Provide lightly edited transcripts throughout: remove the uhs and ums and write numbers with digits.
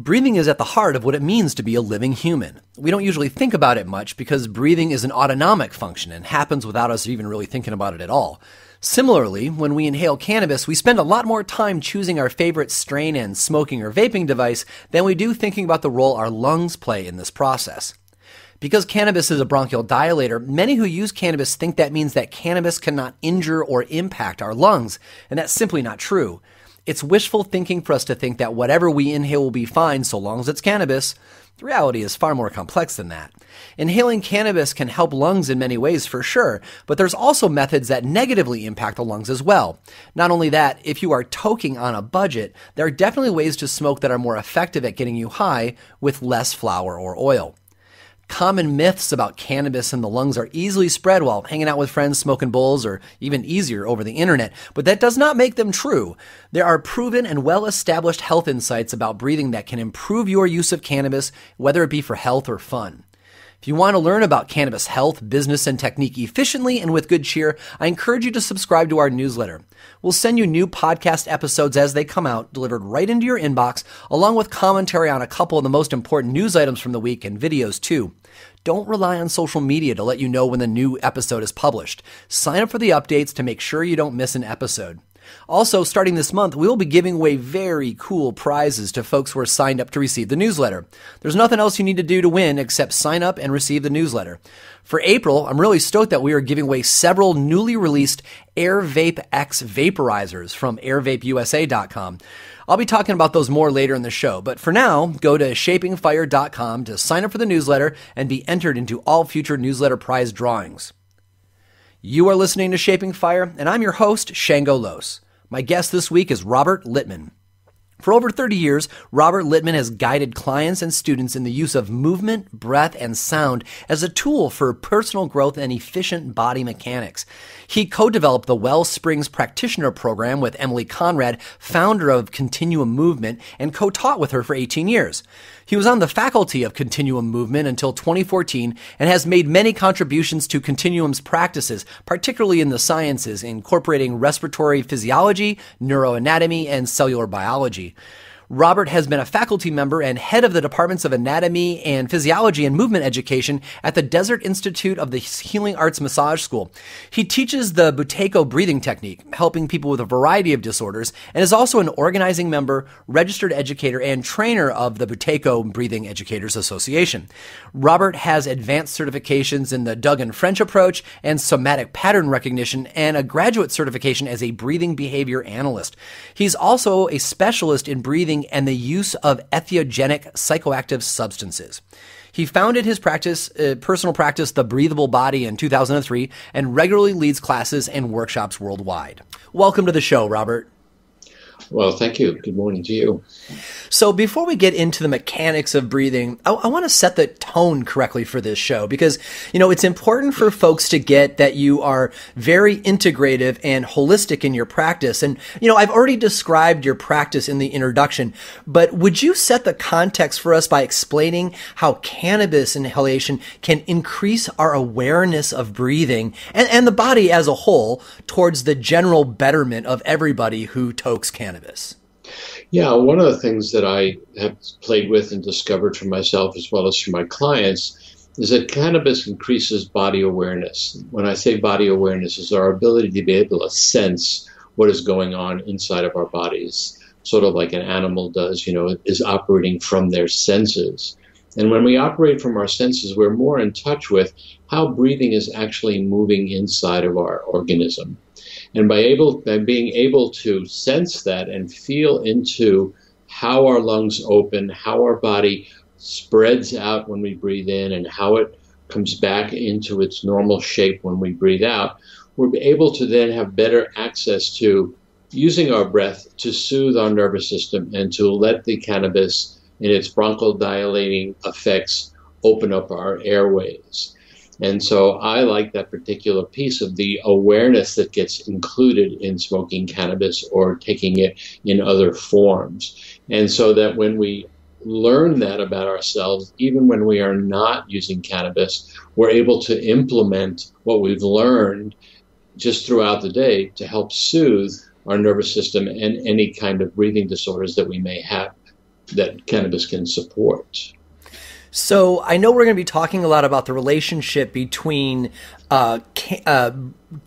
Breathing is at the heart of what it means to be a living human. We don't usually think about it much because breathing is an autonomic function and happens without us even really thinking about it at all. Similarly, when we inhale cannabis, we spend a lot more time choosing our favorite strain and smoking or vaping device than we do thinking about the role our lungs play in this process. Because cannabis is a bronchial dilator, many who use cannabis think that means that cannabis cannot injure or impact our lungs, and that's simply not true. It's wishful thinking for us to think that whatever we inhale will be fine so long as it's cannabis. The reality is far more complex than that. Inhaling cannabis can help lungs in many ways for sure, but there's also methods that negatively impact the lungs as well. Not only that, if you are toking on a budget, there are definitely ways to smoke that are more effective at getting you high with less flour or oil. Common myths about cannabis and the lungs are easily spread while hanging out with friends, smoking bowls, or even easier over the internet, but that does not make them true. There are proven and well-established health insights about breathing that can improve your use of cannabis, whether it be for health or fun. If you want to learn about cannabis health, business, and technique efficiently and with good cheer, I encourage you to subscribe to our newsletter. We'll send you new podcast episodes as they come out, delivered right into your inbox, along with commentary on a couple of the most important news items from the week and videos too. Don't rely on social media to let you know when the new episode is published. Sign up for the updates to make sure you don't miss an episode. Also, starting this month, we will be giving away very cool prizes to folks who are signed up to receive the newsletter. There's nothing else you need to do to win except sign up and receive the newsletter. For April, I'm really stoked that we are giving away several newly released AirVape X vaporizers from AirVapeUSA.com. I'll be talking about those more later in the show, but for now, go to shapingfire.com to sign up for the newsletter and be entered into all future newsletter prize drawings. You are listening to Shaping Fire, and I'm your host, Shango Los. My guest this week is Robert Litman. For over 30 years, Robert Litman has guided clients and students in the use of movement, breath, and sound as a tool for personal growth and efficient body mechanics. He co-developed the Wellsprings Practitioner Program with Emily Conrad, founder of Continuum Movement, and co-taught with her for 18 years. He was on the faculty of Continuum Movement until 2014 and has made many contributions to Continuum's practices, particularly in the sciences, incorporating respiratory physiology, neuroanatomy, and cellular biology. Robert has been a faculty member and head of the departments of anatomy and physiology and movement education at the Desert Institute of the Healing Arts Massage School. He teaches the Buteyko breathing technique, helping people with a variety of disorders, and is also an organizing member, registered educator, and trainer of the Buteyko Breathing Educators Association. Robert has advanced certifications in the Duggan French approach and somatic pattern recognition and a graduate certification as a breathing behavior analyst. He's also a specialist in breathing and the use of entheogenic psychoactive substances. He founded his personal practice, The Breathable Body, in 2003 and regularly leads classes and workshops worldwide. Welcome to the show, Robert. Well, thank you. Good morning to you. So before we get into the mechanics of breathing, I want to set the tone correctly for this show because, you know, it's important for folks to get that you are very integrative and holistic in your practice. And, you know, I've already described your practice in the introduction, but would you set the context for us by explaining how cannabis inhalation can increase our awareness of breathing and the body as a whole towards the general betterment of everybody who tokes cannabis? Yeah, one of the things that I have played with and discovered for myself as well as for my clients is that cannabis increases body awareness. When I say body awareness, is our ability to be able to sense what is going on inside of our bodies, sort of like an animal does, you know, is operating from their senses. And when we operate from our senses, we're more in touch with how breathing is actually moving inside of our organism. And by being able to sense that and feel into how our lungs open, how our body spreads out when we breathe in, and how it comes back into its normal shape when we breathe out, we're able to then have better access to using our breath to soothe our nervous system and to let the cannabis in its bronchodilating effects open up our airways. And so I like that particular piece of the awareness that gets included in smoking cannabis or taking it in other forms. And so that when we learn that about ourselves, even when we are not using cannabis, we're able to implement what we've learned just throughout the day to help soothe our nervous system and any kind of breathing disorders that we may have. that cannabis can support. So I know we're going to be talking a lot about the relationship between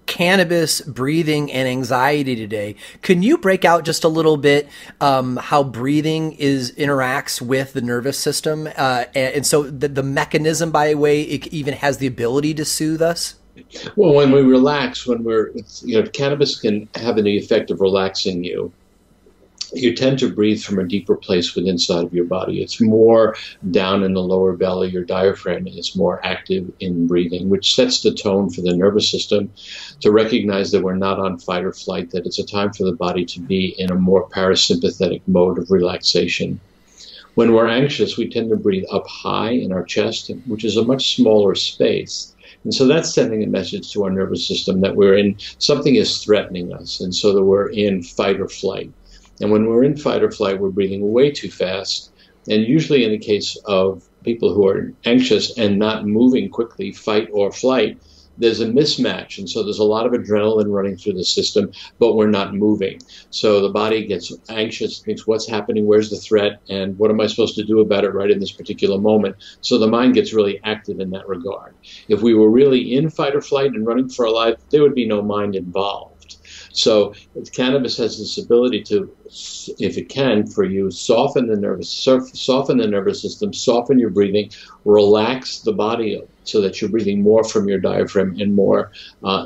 cannabis, breathing, and anxiety today. Can you break out just a little bit how breathing interacts with the nervous system, and so the mechanism by way it even has the ability to soothe us? Well, when we relax, cannabis can have an effect of relaxing you. You tend to breathe from a deeper place within inside of your body. It's more down in the lower belly, your diaphragm is more active in breathing, which sets the tone for the nervous system to recognize that we're not on fight or flight, that it's a time for the body to be in a more parasympathetic mode of relaxation. When we're anxious, we tend to breathe up high in our chest, which is a much smaller space. And so that's sending a message to our nervous system that we're in, something is threatening us, and so that we're in fight or flight. And when we're in fight or flight, we're breathing way too fast. And usually in the case of people who are anxious and not moving quickly, fight or flight, there's a mismatch. And so there's a lot of adrenaline running through the system, but we're not moving. So the body gets anxious, thinks, what's happening? Where's the threat? And what am I supposed to do about it right in this particular moment? So the mind gets really active in that regard. If we were really in fight or flight and running for our life, there would be no mind involved. So cannabis has this ability to, if it can, for you, soften the nervous system, soften your breathing, relax the body so that you're breathing more from your diaphragm and more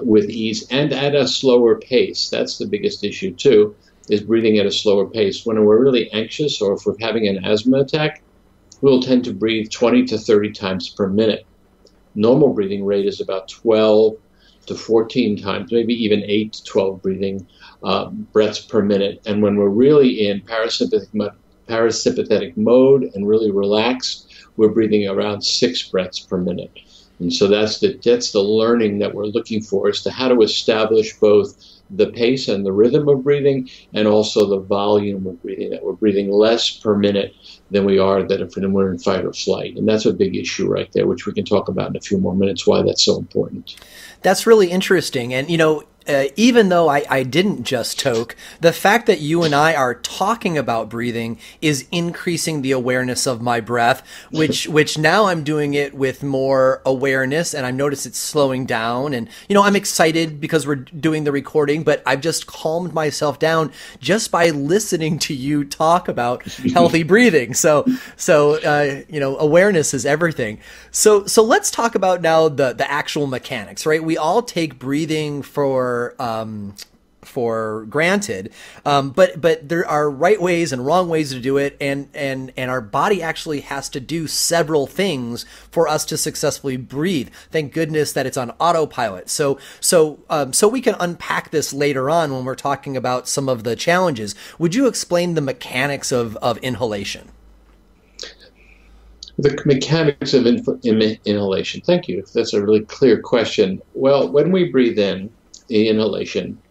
with ease and at a slower pace. That's the biggest issue too, is breathing at a slower pace. When we're really anxious or if we're having an asthma attack, we'll tend to breathe 20 to 30 times per minute. Normal breathing rate is about 12 to 14 times, maybe even 8 to 12 breathing breaths per minute. And when we're really in parasympathetic mode and really relaxed, we're breathing around 6 breaths per minute. And so that's the learning that we're looking for, is to how to establish both the pace and the rhythm of breathing and also the volume of breathing, that we're breathing less per minute than we are that if we're in fight or flight. And that's a big issue right there, which we can talk about in a few more minutes, why that's so important. That's really interesting. And, you know, even though I didn't just toke, the fact that you and I are talking about breathing is increasing the awareness of my breath, which now I'm doing it with more awareness, and I notice it's slowing down. And, you know, I'm excited because we're doing the recording, but I've just calmed myself down just by listening to you talk about healthy breathing. So you know, awareness is everything. So let's talk about now the actual mechanics, right? We all take breathing for granted, but there are right ways and wrong ways to do it, and our body actually has to do several things for us to successfully breathe. Thank goodness that it's on autopilot. So we can unpack this later on when we're talking about some of the challenges. Would you explain the mechanics of inhalation? The mechanics of inhalation. Thank you. That's a really clear question. Well, when we breathe in, the inhalation,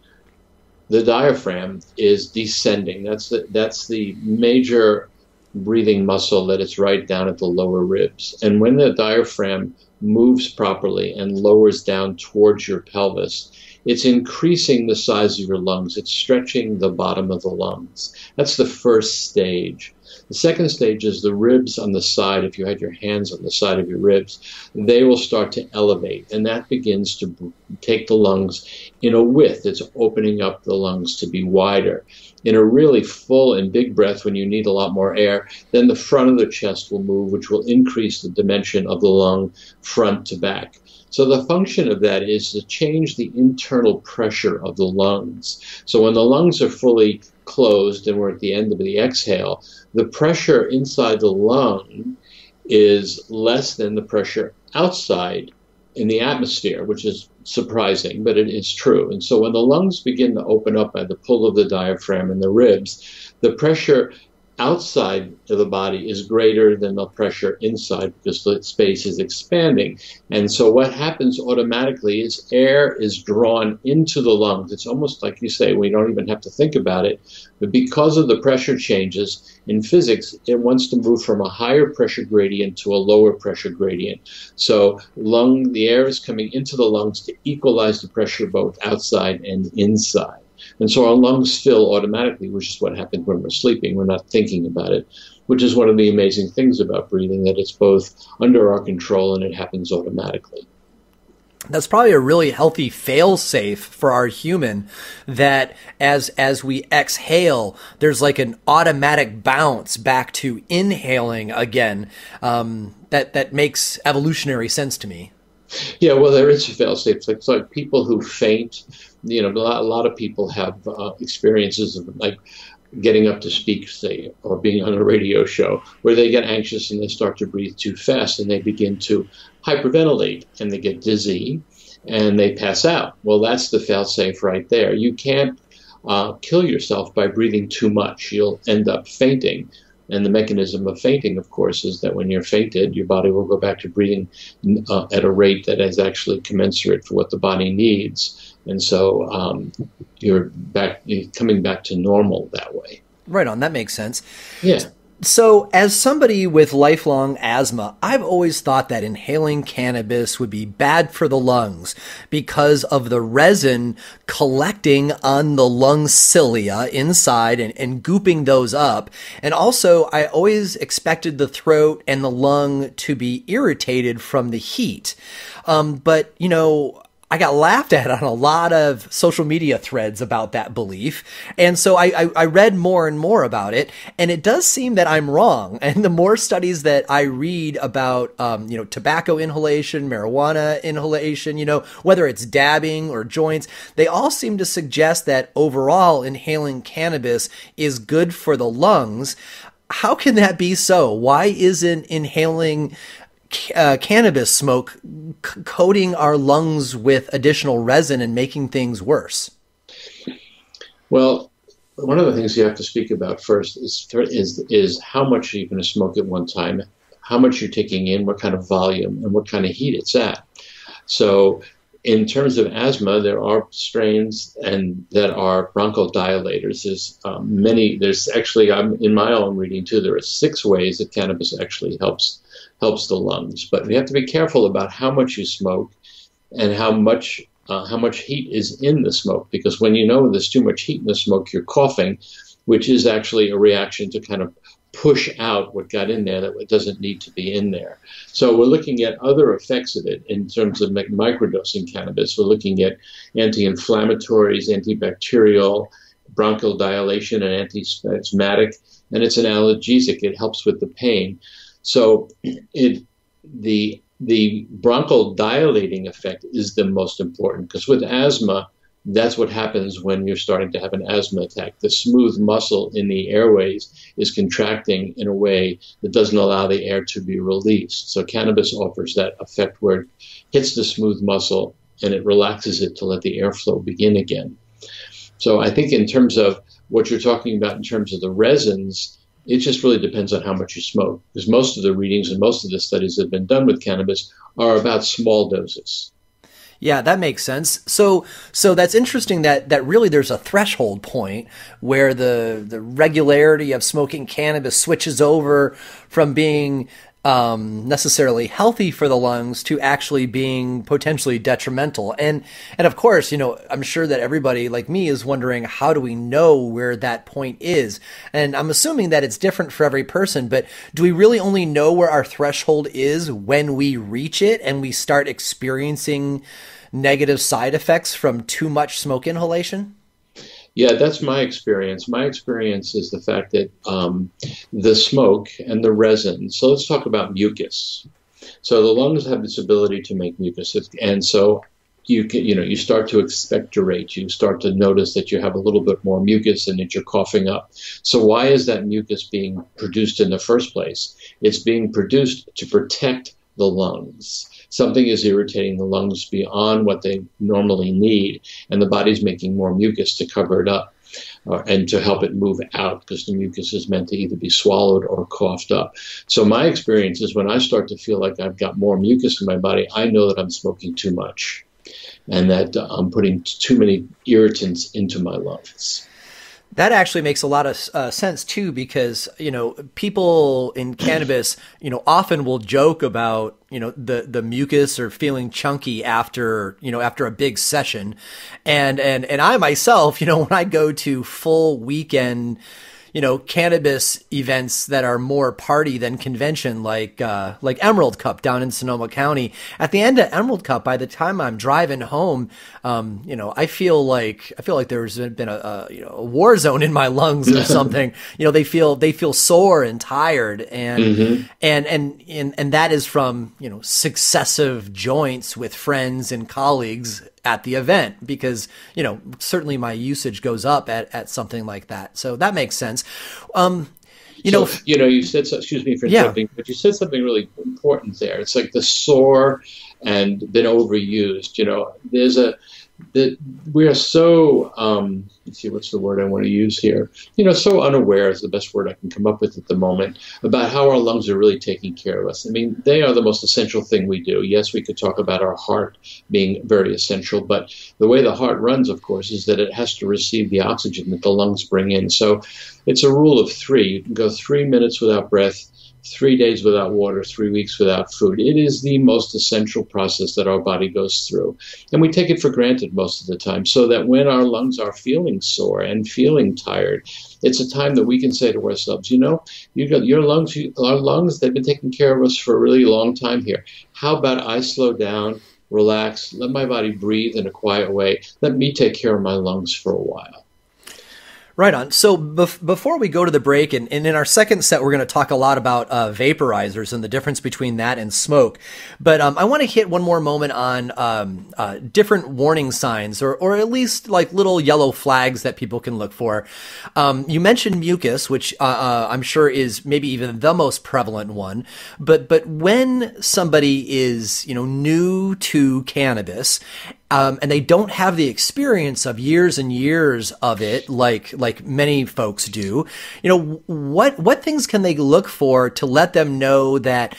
the diaphragm is descending. That's the major breathing muscle that is right down at the lower ribs. And when the diaphragm moves properly and lowers down towards your pelvis, it's increasing the size of your lungs. It's stretching the bottom of the lungs. That's the first stage. The second stage is the ribs on the side. If you had your hands on the side of your ribs, they will start to elevate, and that begins to take the lungs in a width. It's opening up the lungs to be wider. In a really full and big breath, when you need a lot more air, then the front of the chest will move, which will increase the dimension of the lung front to back. So the function of that is to change the internal pressure of the lungs. So when the lungs are fully closed and we're at the end of the exhale, the pressure inside the lung is less than the pressure outside in the atmosphere, which is surprising, but it is true. And so when the lungs begin to open up by the pull of the diaphragm and the ribs, the pressure outside of the body is greater than the pressure inside because the space is expanding. And so what happens automatically is air is drawn into the lungs. It's almost like, you say, we don't even have to think about it, but because of the pressure changes in physics, it wants to move from a higher pressure gradient to a lower pressure gradient. So the air is coming into the lungs to equalize the pressure both outside and inside. And so our lungs fill automatically, which is what happens when we're sleeping. We're not thinking about it, which is one of the amazing things about breathing, that it's both under our control and it happens automatically. That's probably a really healthy fail-safe for our human, that as we exhale, there's like an automatic bounce back to inhaling again. That makes evolutionary sense to me. Yeah, well, there is a fail-safe. It's like people who faint. You know, a lot of people have experiences of like getting up to speak, say, or being on a radio show, where they get anxious and they start to breathe too fast and they begin to hyperventilate and they get dizzy and they pass out. Well, that's the fail-safe right there. You can't kill yourself by breathing too much. You'll end up fainting. And the mechanism of fainting, of course, is that when you're fainted, your body will go back to breathing at a rate that is actually commensurate for what the body needs. And so you're coming back to normal that way. Right on. That makes sense. Yeah. So as somebody with lifelong asthma, I've always thought that inhaling cannabis would be bad for the lungs because of the resin collecting on the lung cilia inside and gooping those up. And also, I always expected the throat and the lung to be irritated from the heat. But, you know, I got laughed at on a lot of social media threads about that belief. And so I read more and more about it, and it does seem that I'm wrong. And the more studies that I read about, you know, tobacco inhalation, marijuana inhalation, you know, whether it's dabbing or joints, they all seem to suggest that overall inhaling cannabis is good for the lungs. How can that be so? Why isn't inhaling cannabis smoke coating our lungs with additional resin and making things worse? Well, one of the things you have to speak about first is how much you're going to smoke at one time, how much you're taking in, what kind of volume, and what kind of heat it's at. So in terms of asthma, there are strains and that are bronchodilators. There's many. There's actually, I'm in my own reading too, there are 6 ways that cannabis actually helps the lungs, but we have to be careful about how much you smoke and how much heat is in the smoke, because when you know there's too much heat in the smoke, you're coughing, which is actually a reaction to kind of push out what got in there that doesn't need to be in there. So we're looking at other effects of it in terms of microdosing cannabis. We're looking at anti-inflammatories, antibacterial, bronchial dilation, and antispasmodic, and it's an analgesic. It helps with the pain. So the bronchial dilating effect is the most important, because with asthma, that's what happens when you're starting to have an asthma attack. The smooth muscle in the airways is contracting in a way that doesn't allow the air to be released. So cannabis offers that effect where it hits the smooth muscle and it relaxes it to let the airflow begin again. So I think in terms of what you're talking about in terms of the resins, it just really depends on how much you smoke, because most of the readings and most of the studies that have been done with cannabis are about small doses. Yeah, that makes sense. So that's interesting that really there's a threshold point where the regularity of smoking cannabis switches over from being necessarily healthy for the lungs to actually being potentially detrimental. And of course, you know, I'm sure that everybody like me is wondering, how do we know where that point is? And I'm assuming that it's different for every person, but do we really only know where our threshold is when we reach it and we start experiencing negative side effects from too much smoke inhalation? Yeah, that's my experience. My experience is the fact that the smoke and the resin. So let's talk about mucus. So the lungs have this ability to make mucus, and so you start to expectorate. You start to notice that you have a little bit more mucus and that you're coughing up. So why is that mucus being produced in the first place? It's being produced to protect the lungs. Something is irritating the lungs beyond what they normally need, and the body's making more mucus to cover it up and to help it move out, because the mucus is meant to either be swallowed or coughed up. So my experience is when I start to feel like I've got more mucus in my body, I know that I'm smoking too much and that I'm putting too many irritants into my lungs. That actually makes a lot of sense too, because, you know, people in cannabis, you know, often will joke about, you know, the mucus or feeling chunky after, you know, after a big session. And I myself, you know, when I go to full weekend, you know, cannabis events that are more party than convention, like Emerald Cup down in Sonoma County. At the end of Emerald Cup, by the time I'm driving home, you know, I feel like there's been a you know, a war zone in my lungs or something. You know, they feel sore and tired, and and that is from, you know, successive joints with friends and colleagues at the event, because, you know, certainly my usage goes up at something like that. So that makes sense. You said, so, excuse me for interrupting, but you said something really important there. It's like the sore and been overused. You know, there's we are so, let's see, what's the word I want to use here? You know, so unaware is the best word I can come up with at the moment about how our lungs are really taking care of us. I mean, they are the most essential thing we do. Yes, we could talk about our heart being very essential, but the way the heart runs, of course, is that it has to receive the oxygen that the lungs bring in. So it's a rule of three. You can go 3 minutes without breath, 3 days without water, 3 weeks without food. It is the most essential process that our body goes through. And we take it for granted most of the time, so that when our lungs are feeling sore and feeling tired, it's a time that we can say to ourselves, you know, you've got your lungs, our lungs, they've been taking care of us for a really long time here. How about I slow down, relax, let my body breathe in a quiet way. Let me take care of my lungs for a while. Right on. So before we go to the break, and in our second set, we're going to talk a lot about vaporizers and the difference between that and smoke. But I want to hit one more moment on different warning signs, or at least like little yellow flags that people can look for. You mentioned mucus, which I'm sure is maybe even the most prevalent one. But when somebody is, you know, new to cannabis, and they don't have the experience of years and years of it, like many folks do, you know, what things can they look for to let them know that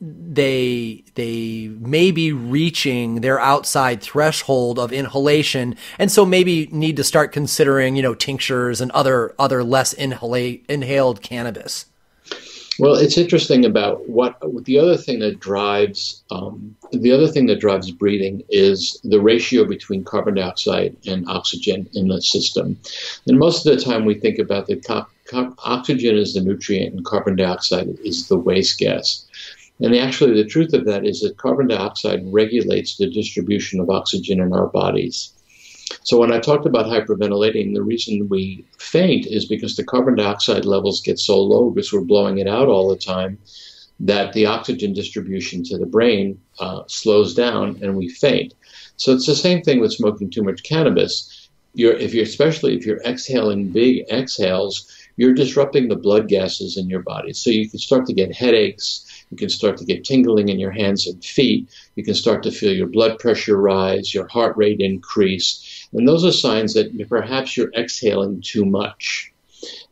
they may be reaching their outside threshold of inhalation, and so maybe need to start considering, you know, tinctures and other less inhaled cannabis? Well, it's interesting about the other thing that drives breathing is the ratio between carbon dioxide and oxygen in the system. And most of the time we think about that oxygen is the nutrient and carbon dioxide is the waste gas. And actually the truth of that is that carbon dioxide regulates the distribution of oxygen in our bodies. So when I talked about hyperventilating, the reason we faint is because the carbon dioxide levels get so low because we're blowing it out all the time that the oxygen distribution to the brain slows down and we faint. So it's the same thing with smoking too much cannabis. Especially if you're exhaling big exhales, you're disrupting the blood gases in your body. So you can start to get headaches. You can start to get tingling in your hands and feet. You can start to feel your blood pressure rise, your heart rate increase. And those are signs that perhaps you're exhaling too much.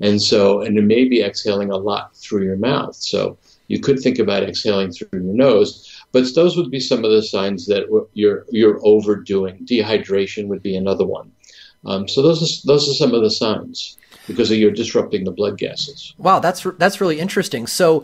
And it may be exhaling a lot through your mouth. So you could think about exhaling through your nose. But those would be some of the signs that you're overdoing. Dehydration would be another one. So those are some of the signs, because you're disrupting the blood gases. Wow, that's really interesting. So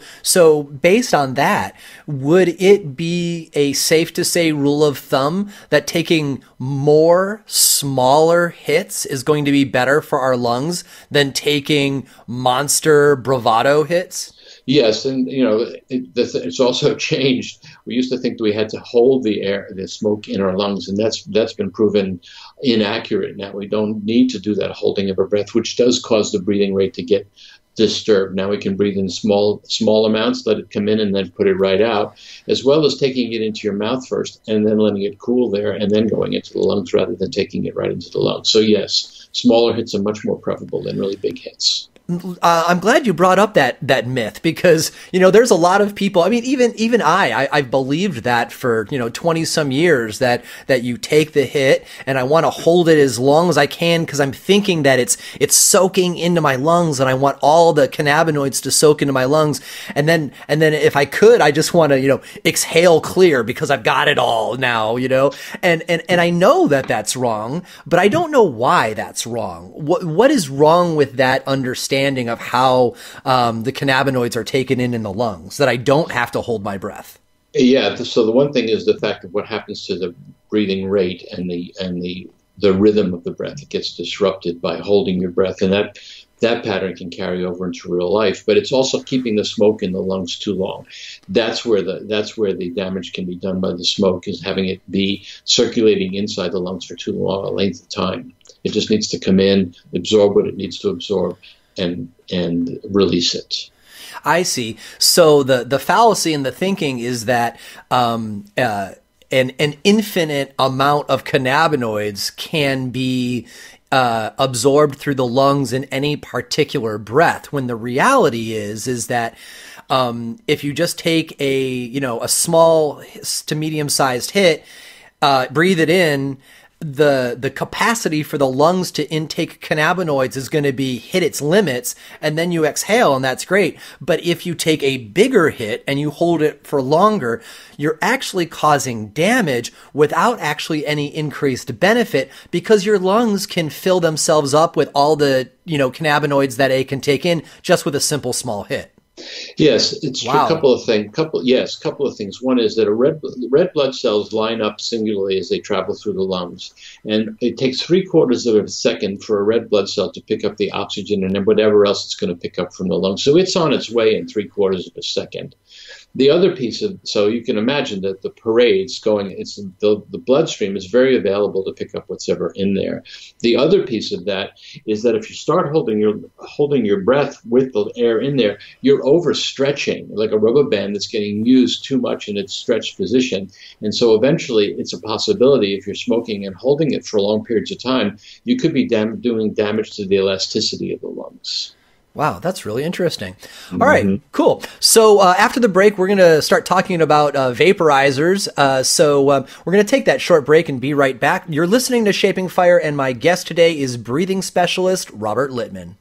based on that, would it be a safe to say rule of thumb that taking more smaller hits is going to be better for our lungs than taking monster bravado hits? Yes, and you know it's also changed. We used to think that we had to hold the smoke in our lungs, and that's been proven inaccurate. Now we don't need to do that holding of a breath, which does cause the breathing rate to get disturbed. Now we can breathe in small amounts, let it come in, and then put it right out, as well as taking it into your mouth first, and then letting it cool there, and then going into the lungs rather than taking it right into the lungs. So yes, smaller hits are much more preferable than really big hits. I'm glad you brought up that myth, because, you know, there's a lot of people, I mean, even I've believed that for, you know, 20 some years, that you take the hit and I want to hold it as long as I can, because I'm thinking that it's soaking into my lungs and I want all the cannabinoids to soak into my lungs. And then if I could, I just want to, you know, exhale clear because I've got it all now, you know, and I know that that's wrong, but I don't know why that's wrong. What is wrong with that understanding of how the cannabinoids are taken in the lungs, that I don't have to hold my breath? Yeah. So the one thing is the fact of what happens to the breathing rate and the rhythm of the breath. It gets disrupted by holding your breath, and that pattern can carry over into real life. But it's also keeping the smoke in the lungs too long. That's where the damage can be done by the smoke, is having it be circulating inside the lungs for too long a length of time. It just needs to come in, absorb what it needs to absorb, and release it. I see. So the fallacy in the thinking is that an infinite amount of cannabinoids can be absorbed through the lungs in any particular breath, when the reality is that if you just take a small to medium-sized hit, breathe it in, the capacity for the lungs to intake cannabinoids is going to be hit its limits, and then you exhale and that's great. But if you take a bigger hit and you hold it for longer, you're actually causing damage without actually any increased benefit, because your lungs can fill themselves up with all the, you know, cannabinoids that they can take in just with a simple small hit. Yes, it's wow. A couple of things. Couple of things. One is that red blood cells line up singularly as they travel through the lungs, and it takes 3/4 of a second for a red blood cell to pick up the oxygen and then whatever else it's going to pick up from the lungs. So it's on its way in 3/4 of a second. The other piece of, so you can imagine that the parade's going, it's the bloodstream is very available to pick up what's ever in there. The other piece of that is that if you start holding your breath with the air in there, you're overstretching, like a rubber band that's getting used too much in its stretched position. And so eventually it's a possibility, if you're smoking and holding it for long periods of time, you could be doing damage to the elasticity of the lungs. Wow, that's really interesting. All right, cool. So after the break, we're going to start talking about vaporizers. So we're going to take that short break and be right back. You're listening to Shaping Fire, and my guest today is breathing specialist Robert Litman.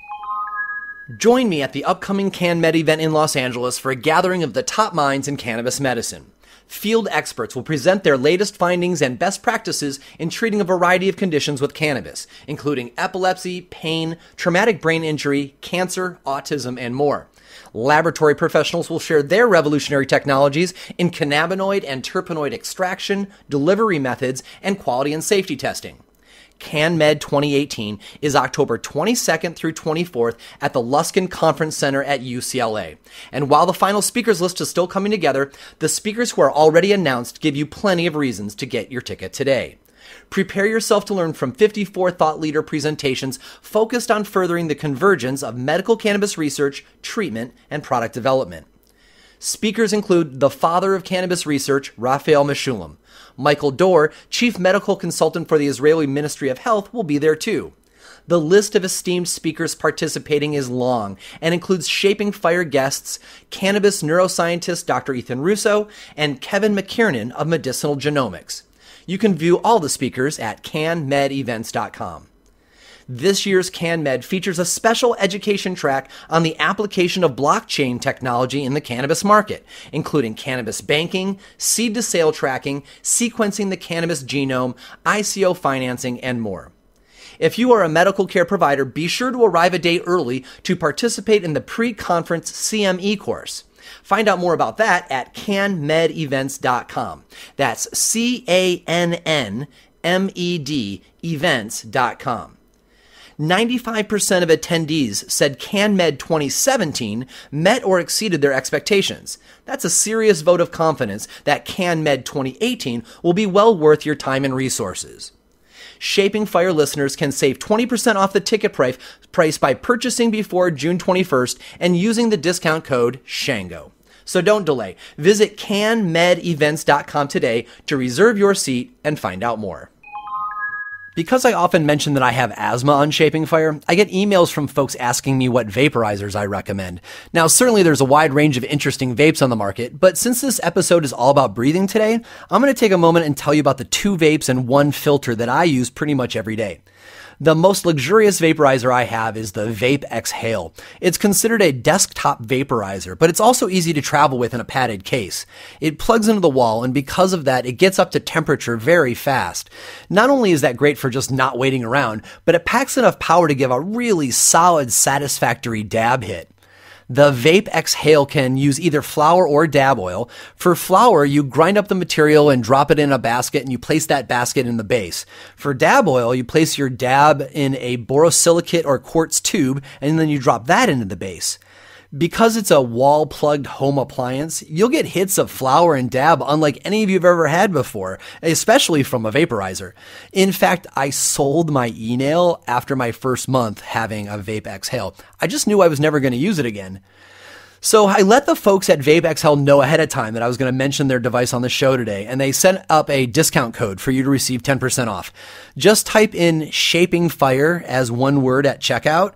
Join me at the upcoming CanMed event in Los Angeles for a gathering of the top minds in cannabis medicine. Field experts will present their latest findings and best practices in treating a variety of conditions with cannabis, including epilepsy, pain, traumatic brain injury, cancer, autism, and more. Laboratory professionals will share their revolutionary technologies in cannabinoid and terpenoid extraction, delivery methods, and quality and safety testing. CanMed 2018 is October 22nd through 24th at the Luskin Conference Center at UCLA. And while the final speakers list is still coming together, the speakers who are already announced give you plenty of reasons to get your ticket today. Prepare yourself to learn from 54 thought leader presentations focused on furthering the convergence of medical cannabis research, treatment, and product development. Speakers include the father of cannabis research, Raphael Mechoulam. Michael Dorr, Chief Medical Consultant for the Israeli Ministry of Health, will be there too. The list of esteemed speakers participating is long and includes Shaping Fire guests, cannabis neuroscientist Dr. Ethan Russo, and Kevin McKernan of Medicinal Genomics. You can view all the speakers at canmedevents.com. This year's CanMed features a special education track on the application of blockchain technology in the cannabis market, including cannabis banking, seed-to-sale tracking, sequencing the cannabis genome, ICO financing, and more. If you are a medical care provider, be sure to arrive a day early to participate in the pre-conference CME course. Find out more about that at canmedevents.com. That's CanNMed events.com. 95% of attendees said CanMed 2017 met or exceeded their expectations. That's a serious vote of confidence that CanMed 2018 will be well worth your time and resources. Shaping Fire listeners can save 20% off the ticket price by purchasing before June 21st and using the discount code SHANGO. So don't delay. Visit canmedevents.com today to reserve your seat and find out more. Because I often mention that I have asthma on Shaping Fire, I get emails from folks asking me what vaporizers I recommend. Now, certainly there's a wide range of interesting vapes on the market, but since this episode is all about breathing today, I'm going to take a moment and tell you about the 2 vapes and 1 filter that I use pretty much every day. The most luxurious vaporizer I have is the VapeXhale. It's considered a desktop vaporizer, but it's also easy to travel with in a padded case. It plugs into the wall, and because of that, it gets up to temperature very fast. Not only is that great for just not waiting around, but it packs enough power to give a really solid, satisfactory dab hit. The VapeXhale can use either flour or dab oil. For flour, you grind up the material and drop it in a basket, and you place that basket in the base. For dab oil, you place your dab in a borosilicate or quartz tube, and then you drop that into the base. Because it's a wall-plugged home appliance, you'll get hits of flour and dab unlike any of you've ever had before, especially from a vaporizer. In fact, I sold my e-nail after my first month having a VapeXhale. I just knew I was never going to use it again. So I let the folks at VapeXhale know ahead of time that I was going to mention their device on the show today, and they sent up a discount code for you to receive 10% off. Just type in Shaping Fire as 1 word at checkout.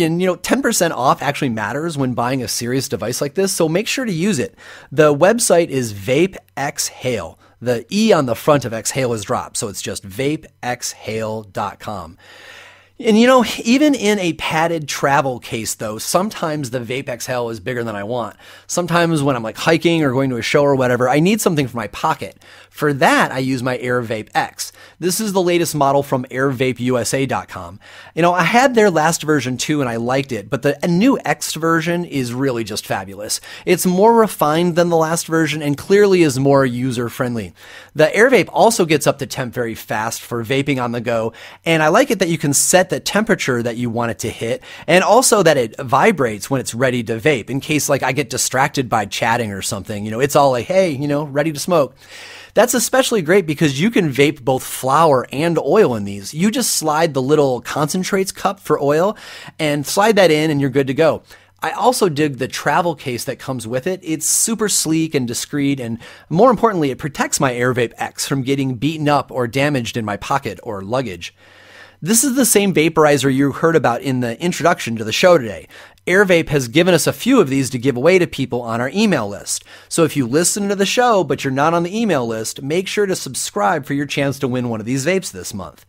And, 10% off actually matters when buying a serious device like this, so make sure to use it. The website is VapeXhale. The E on the front of exhale is dropped, so it's just vapexhale.com. And even in a padded travel case though, sometimes the VapeXhale is bigger than I want. Sometimes when I'm like hiking or going to a show or whatever, I need something for my pocket. For that, I use my AirVape X. This is the latest model from AirVapeUSA.com. I had their last version too and I liked it, but the new X version is really just fabulous. It's more refined than the last version and clearly is more user-friendly. The AirVape also gets up to temp very fast for vaping on the go, and I like it that you can set the temperature that you want it to hit, and also that it vibrates when it's ready to vape in case I get distracted by chatting or something. It's all like, hey, ready to smoke. That's especially great because you can vape both flour and oil in these. You just slide the little concentrates cup for oil and slide that in and you're good to go. I also dig the travel case that comes with it. It's super sleek and discreet, and more importantly, it protects my AirVape X from getting beaten up or damaged in my pocket or luggage. This is the same vaporizer you heard about in the introduction to the show today. AirVape has given us a few of these to give away to people on our email list. So if you listen to the show but you're not on the email list, make sure to subscribe for your chance to win one of these vapes this month.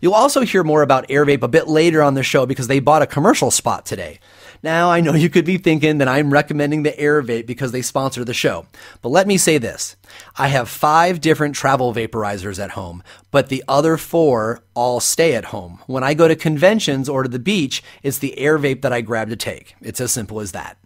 You'll also hear more about AirVape a bit later on the show because they bought a commercial spot today. Now, I know you could be thinking that I'm recommending the AirVape because they sponsor the show, but let me say this. I have 5 different travel vaporizers at home, but the other 4 all stay at home. When I go to conventions or to the beach, it's the AirVape that I grab to take. It's as simple as that.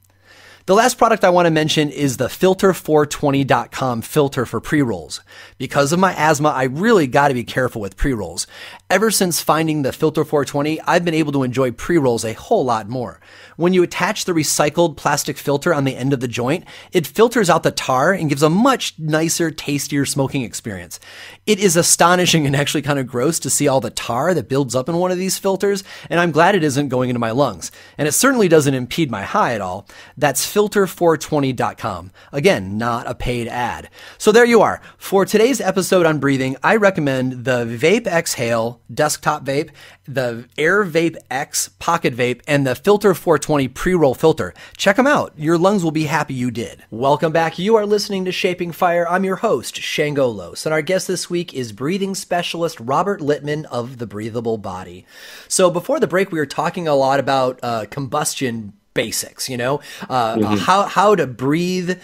The last product I want to mention is the Filter420.com filter for pre-rolls. Because of my asthma, I really got to be careful with pre-rolls. Ever since finding the Filter420, I've been able to enjoy pre-rolls a whole lot more. When you attach the recycled plastic filter on the end of the joint, it filters out the tar and gives a much nicer, tastier smoking experience. It is astonishing and actually kind of gross to see all the tar that builds up in one of these filters, and I'm glad it isn't going into my lungs. And it certainly doesn't impede my high at all. That's Filter420.com. Again, not a paid ad. So there you are. For today's episode on breathing, I recommend the VapeXhale desktop vape, the AirVape X pocket vape, and the Filter420 pre-roll filter. Check them out. Your lungs will be happy you did. Welcome back. You are listening to Shaping Fire. I'm your host, Shango Los, and our guest this week is breathing specialist Robert Litman of The Breathable Body. So before the break, we were talking a lot about combustion basics, how to breathe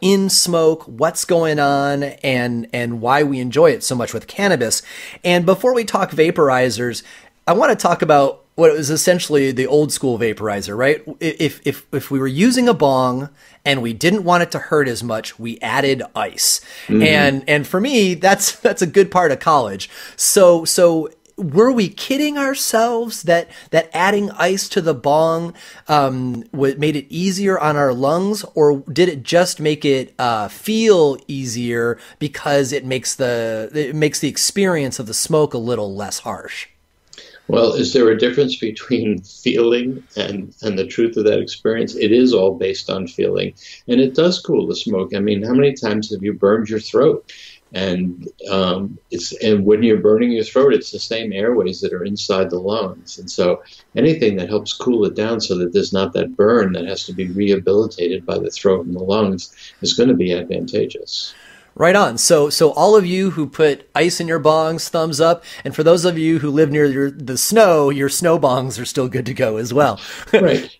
in smoke, what's going on, and why we enjoy it so much with cannabis. And before we talk vaporizers, I want to talk about what was essentially the old school vaporizer, right? If we were using a bong and we didn't want it to hurt as much, we added ice. Mm-hmm. And for me, that's a good part of college. So were we kidding ourselves that adding ice to the bong made it easier on our lungs, or did it just make it feel easier because it makes the experience of the smoke a little less harsh? Well, is there a difference between feeling and the truth of that experience? It is all based on feeling, and it does cool the smoke. I mean, how many times have you burned your throat? And when you're burning your throat, it's the same airways that are inside the lungs. And so anything that helps cool it down so that there's not that burn that has to be rehabilitated by the throat and the lungs is going to be advantageous. Right on. So all of you who put ice in your bongs, thumbs up. And for those of you who live near the snow, your snow bongs are still good to go as well. Right.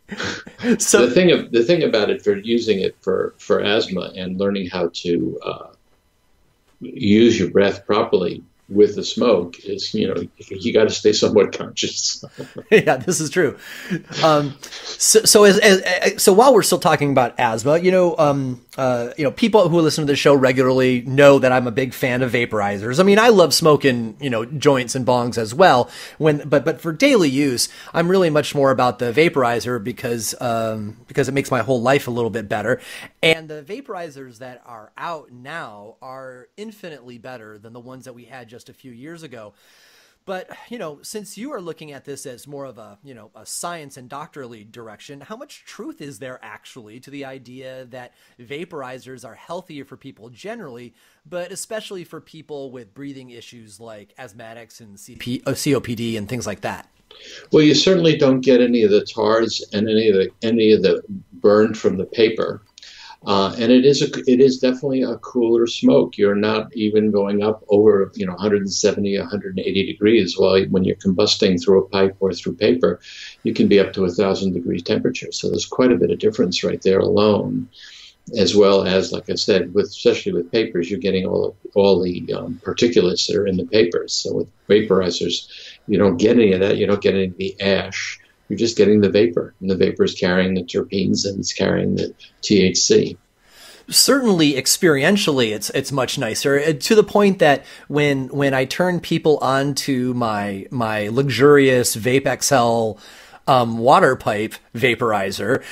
So the thing about it, for using it for asthma and learning how to use your breath properly with the smoke is, you got to stay somewhat conscious. Yeah, this is true. So while we're still talking about asthma, people who listen to the show regularly know that I'm a big fan of vaporizers. I mean, I love smoking, joints and bongs as well. But for daily use, I'm really much more about the vaporizer because it makes my whole life a little bit better. And the vaporizers that are out now are infinitely better than the ones that we had just a few years ago. But, since you are looking at this as more of a, a science and doctorally direction, how much truth is there actually to the idea that vaporizers are healthier for people generally, but especially for people with breathing issues like asthmatics and COPD and things like that? Well, you certainly don't get any of the tars and any of the burn from the paper. And it is definitely a cooler smoke. You're not even going up over 170, 180 degrees. While when you're combusting through a pipe or through paper, you can be up to 1,000 degree temperature. So there's quite a bit of difference right there alone, as well as, like I said, especially with papers, you're getting all the particulates that are in the papers. So with vaporizers, you don't get any of that. You don't get any of the ash. You're just getting the vapor, and the vapor is carrying the terpenes and it's carrying the THC. Certainly, experientially, it's much nicer, to the point that when I turn people on to my luxurious VapeXhale water pipe vaporizer,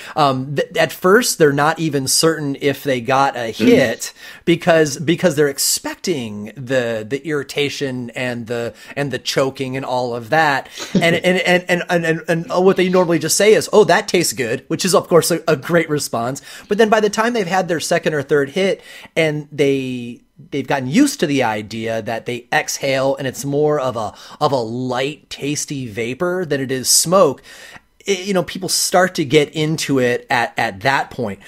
at first they're not even certain if they got a hit because they're expecting the irritation and the choking and all of that, and what they normally just say is, oh, that tastes good, which is of course a great response. But then by the time they've had their second or third hit and they've gotten used to the idea that they exhale and it's more of a light, tasty vapor than it is smoke, people start to get into it at that point.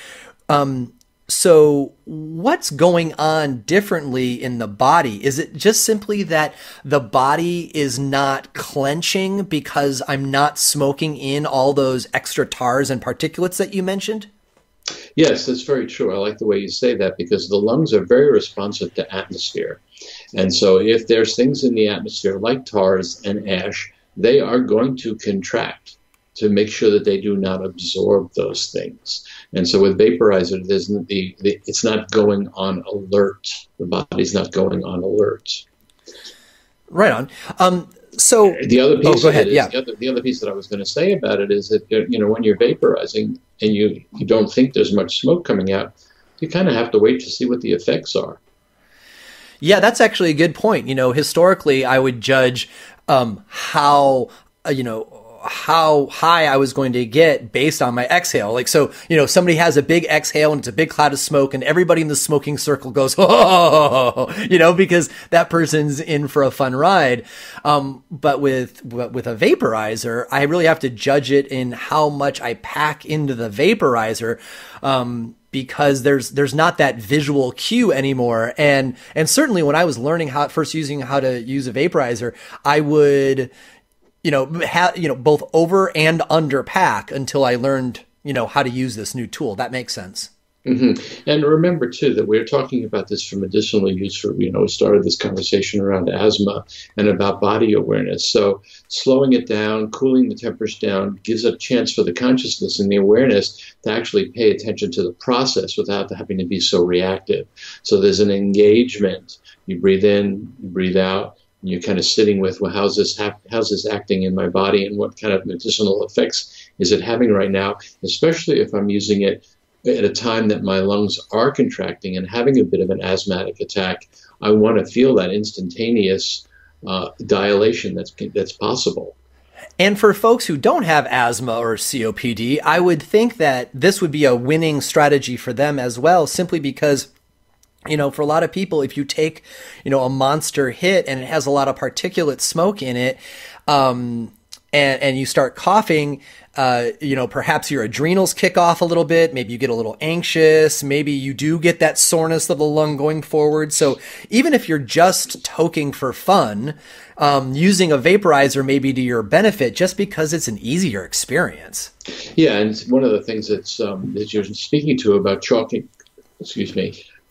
So what's going on differently in the body? Is it just simply that the body is not clenching because I'm not smoking in all those extra tars and particulates that you mentioned? Yes, that's very true. I like the way you say that, because the lungs are very responsive to atmosphere. And so if there's things in the atmosphere like tars and ash, they are going to contract to make sure that they do not absorb those things. And so with vaporizer, it's not going on alert. The body's not going on alert. Right on. So the other piece, the other piece that I was going to say about it is that, when you're vaporizing and you don't think there's much smoke coming out, you kind of have to wait to see what the effects are. Yeah, that's actually a good point. Historically, I would judge how high I was going to get based on my exhale. Like, so, somebody has a big exhale and it's a big cloud of smoke and everybody in the smoking circle goes, oh, because that person's in for a fun ride. But with a vaporizer, I really have to judge it in how much I pack into the vaporizer. Because there's not that visual cue anymore, and certainly when I was learning how to use a vaporizer, I would both over and under pack until I learned how to use this new tool. That makes sense. Mm-hmm. And remember too that we're talking about this for medicinal use. For we started this conversation around asthma and about body awareness. So slowing it down, cooling the tempers down, gives a chance for the consciousness and the awareness to actually pay attention to the process without having to be so reactive. So there's an engagement. You breathe in, you breathe out. And you're kind of sitting with, well, how's this acting in my body, and what kind of medicinal effects is it having right now, especially if I'm using it at a time that my lungs are contracting and having a bit of an asthmatic attack. I want to feel that instantaneous dilation that's possible. And for folks who don't have asthma or COPD, I would think that this would be a winning strategy for them as well, simply because you know, for a lot of people, if you take, you know, a monster hit and it has a lot of particulate smoke in it, and you start coughing, you know, perhaps your adrenals kick off a little bit. Maybe you get a little anxious. Maybe you do get that soreness of the lung going forward. So even if you're just toking for fun, using a vaporizer may be to your benefit just because it's an easier experience. Yeah, and one of the things that's, that you're speaking to about choking,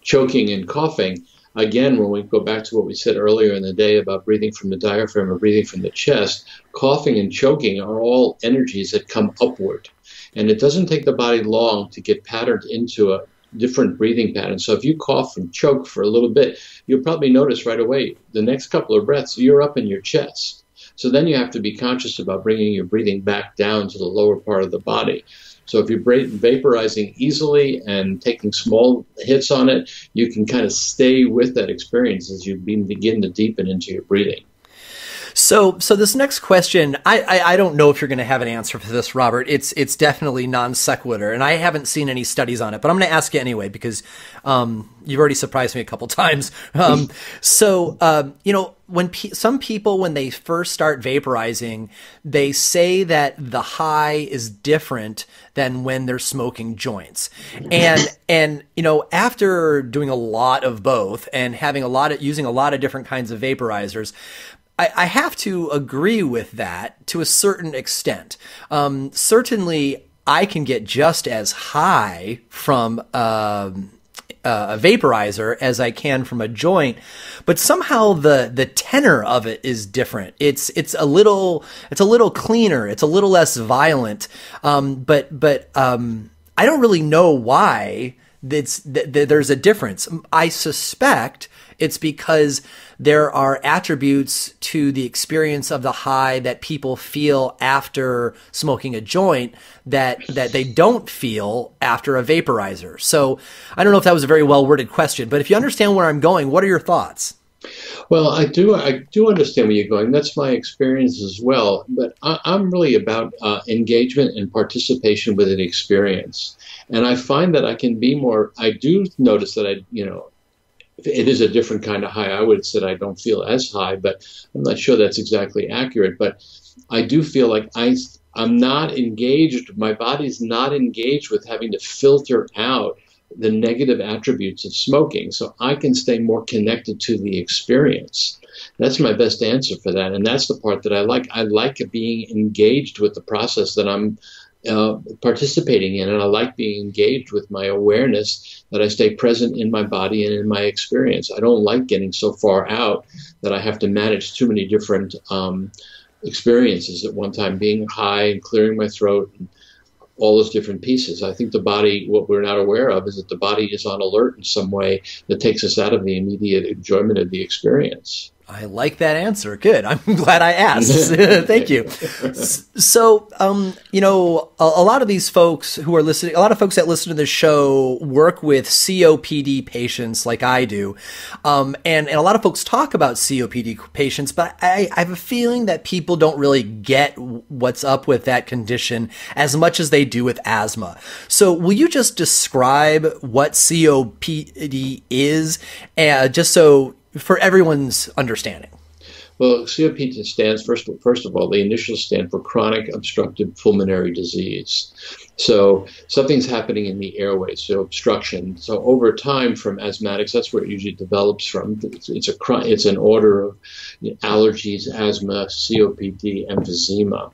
choking and coughing, again, when we go back to what we said earlier in the day about breathing from the diaphragm or breathing from the chest, coughing and choking are all energies that come upward. And it doesn't take the body long to get patterned into a different breathing pattern. So if you cough and choke for a little bit, you'll probably notice right away the next couple of breaths, you're up in your chest. So then you have to be conscious about bringing your breathing back down to the lower part of the body. So if you're vaporizing easily and taking small hits on it, you can kind of stay with that experience as you begin to deepen into your breathing. So this next question, I don't know if you're going to have an answer for this, Robert. It's definitely non sequitur, and I haven't seen any studies on it, but I'm going to ask you anyway because you've already surprised me a couple times. You know, when some people, when they first start vaporizing, they say that the high is different than when they're smoking joints. And you know, after doing a lot of both and having a lot of using a lot of different kinds of vaporizers, I have to agree with that to a certain extent. Certainly, I can get just as high from a vaporizer as I can from a joint, but somehow the tenor of it is different. It's a little cleaner. It's a little less violent. But I don't really know why there's a difference. I suspect it's because there are attributes to the experience of the high that people feel after smoking a joint that they don't feel after a vaporizer. So I don't know if that was a very well-worded question, but if you understand where I'm going, what are your thoughts? Well, I do understand where you're going. That's my experience as well. But I'm really about engagement and participation within experience. And I find that I can be more, I do notice that it is a different kind of high. I would have said I don't feel as high, but I'm not sure that's exactly accurate. But I do feel like I'm not engaged. My body's not engaged with having to filter out the negative attributes of smoking. So I can stay more connected to the experience. That's my best answer for that. And that's the part that I like. I like being engaged with the process that I'm participating in, and I like being engaged with my awareness that I stay present in my body and in my experience. I don't like getting so far out that I have to manage too many different experiences at one time, being high and clearing my throat and all those different pieces. I think the body, what we're not aware of is that the body is on alert in some way that takes us out of the immediate enjoyment of the experience. I like that answer. Good. I'm glad I asked. Thank you. So, you know, a lot of these folks who are listening, a lot of folks that listen to this show work with COPD patients like I do. And a lot of folks talk about COPD patients, but I have a feeling that people don't really get what's up with that condition as much as they do with asthma. So will you just describe what COPD is, just so for everyone's understanding? Well, COPD stands, first of all, the initials stand for chronic obstructive pulmonary disease. So something's happening in the airways, so obstruction. So over time from asthmatics, that's where it usually develops from. It's an order of allergies, asthma, COPD, emphysema,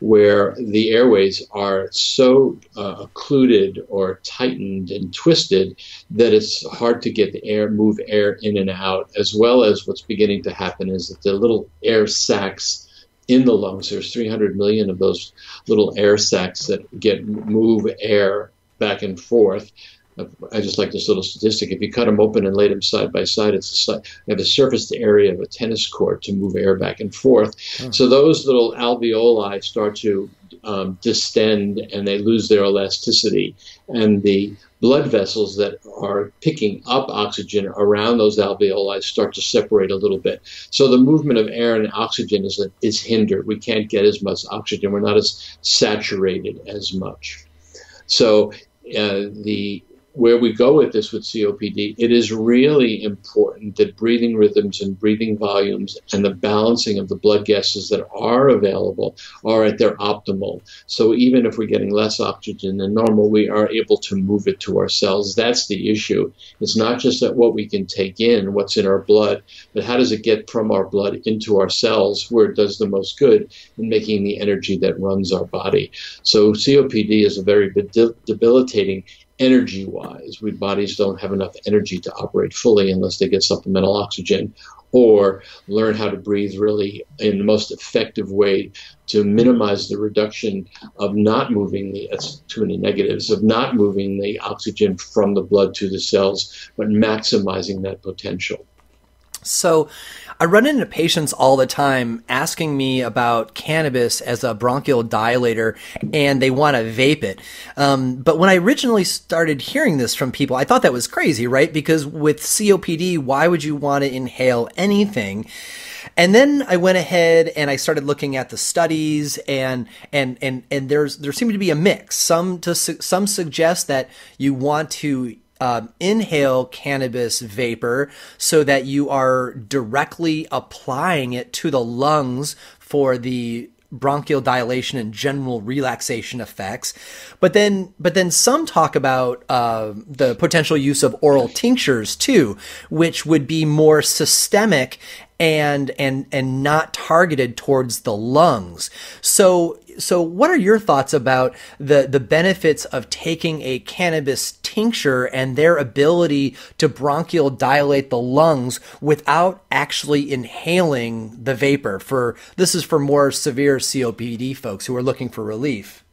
where the airways are so occluded or tightened and twisted that it's hard to get the move air in and out, as well as what's beginning to happen is that the little air sacs in the lungs, there's 300 million of those little air sacs that move air back and forth. I just like this little statistic. If you cut them open and laid them side by side, they have the surface area of a tennis court to move air back and forth. Oh. So those little alveoli start to distend, and they lose their elasticity. And the blood vessels that are picking up oxygen around those alveoli start to separate a little bit. So the movement of air and oxygen is hindered. We can't get as much oxygen. We're not as saturated as much. So the where we go with this with COPD, it is really important that breathing rhythms and breathing volumes and the balancing of the blood gases that are available are at their optimal. So even if we're getting less oxygen than normal, we are able to move it to our cells. That's the issue. It's not just that what we can take in, what's in our blood, but how does it get from our blood into our cells where it does the most good in making the energy that runs our body. So COPD is a very debilitating energy-wise. We bodies don't have enough energy to operate fully unless they get supplemental oxygen or learn how to breathe really in the most effective way to minimize the reduction of not moving the, that's too many negatives, of not moving the oxygen from the blood to the cells, but maximizing that potential. So I run into patients all the time asking me about cannabis as a bronchial dilator, and they want to vape it. But when I originally started hearing this from people, I thought that was crazy, right? Because with COPD, why would you want to inhale anything? And then I went ahead and I started looking at the studies, and there seemed to be a mix. Some suggest that you want to inhale cannabis vapor so that you are directly applying it to the lungs for the bronchial dilation and general relaxation effects. But then some talk about the potential use of oral tinctures too, which would be more systemic and not targeted towards the lungs. So what are your thoughts about the benefits of taking a cannabis tincture and their ability to bronchial dilate the lungs without actually inhaling the vapor? This is for more severe COPD folks who are looking for relief.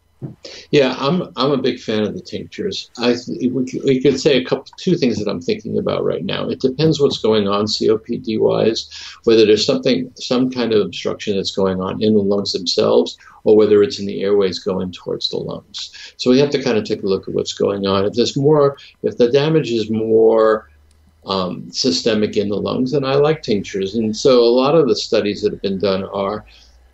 Yeah, I'm a big fan of the tinctures. We could say two things that I'm thinking about right now. It depends what's going on COPD wise, whether there's some kind of obstruction that's going on in the lungs themselves, or whether it's in the airways going towards the lungs. So we have to kind of take a look at what's going on. If the damage is more systemic in the lungs, then I like tinctures. And so a lot of the studies that have been done are.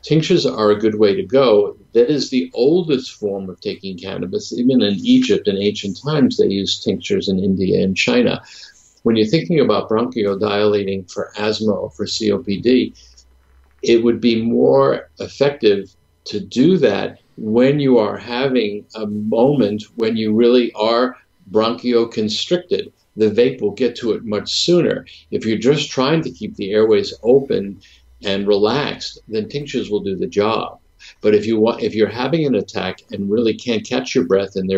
Tinctures are a good way to go. That is the oldest form of taking cannabis. Even in Egypt, in ancient times, they used tinctures in India and China. When you're thinking about bronchodilating for asthma or for COPD, it would be more effective to do that when you are having a moment when you really are bronchioconstricted. The vape will get to it much sooner. If you're just trying to keep the airways open and relaxed, then tinctures will do the job. But if you're having an attack and really can't catch your breath, and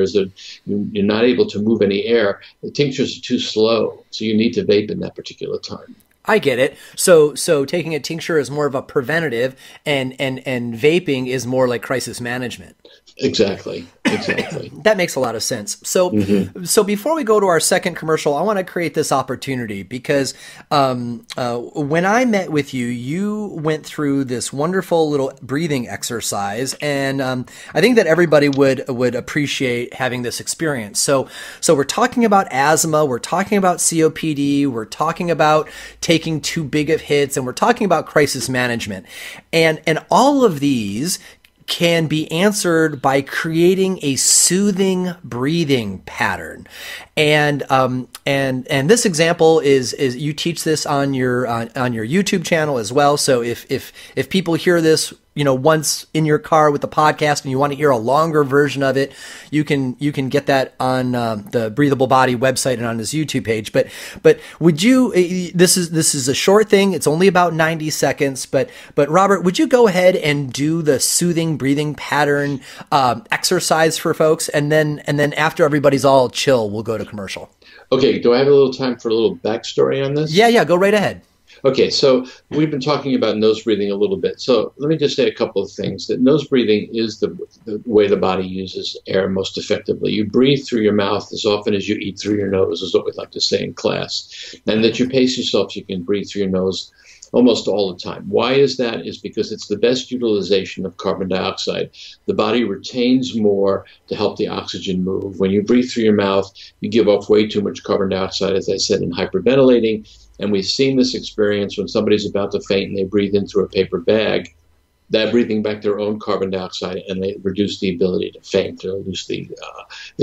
you're not able to move any air, the tinctures are too slow. So you need to vape in that particular time. I get it. So taking a tincture is more of a preventative, and vaping is more like crisis management. Exactly. That makes a lot of sense. So, So before we go to our second commercial, I want to create this opportunity because when I met with you, you went through this wonderful little breathing exercise, and I think that everybody would appreciate having this experience. So we're talking about asthma, we're talking about COPD, we're talking about taking too big of hits, and we're talking about crisis management, and all of these can be answered by creating a soothing breathing pattern, and this example is you teach this on your YouTube channel as well. So if people hear this, once in your car with the podcast, and you want to hear a longer version of it, you can get that on the Breathable Body website and on his YouTube page. But would you? This is a short thing. It's only about 90 seconds. But Robert, would you go ahead and do the soothing breathing pattern exercise for folks, and then after everybody's all chill, we'll go to commercial. Okay. Do I have a little time for a little backstory on this? Yeah. Go right ahead. Okay, so we've been talking about nose breathing a little bit. So let me just say a couple of things. That nose breathing is the way the body uses air most effectively. You breathe through your mouth as often as you eat through your nose, is what we like to say in class. And that you pace yourself so you can breathe through your nose almost all the time. Why is that? Is because it's the best utilization of carbon dioxide. The body retains more to help the oxygen move. When you breathe through your mouth, you give off way too much carbon dioxide, as I said, in hyperventilating. And we've seen this experience when somebody's about to faint and they breathe in through a paper bag. that breathing back their own carbon dioxide, and they reduce the ability to faint. They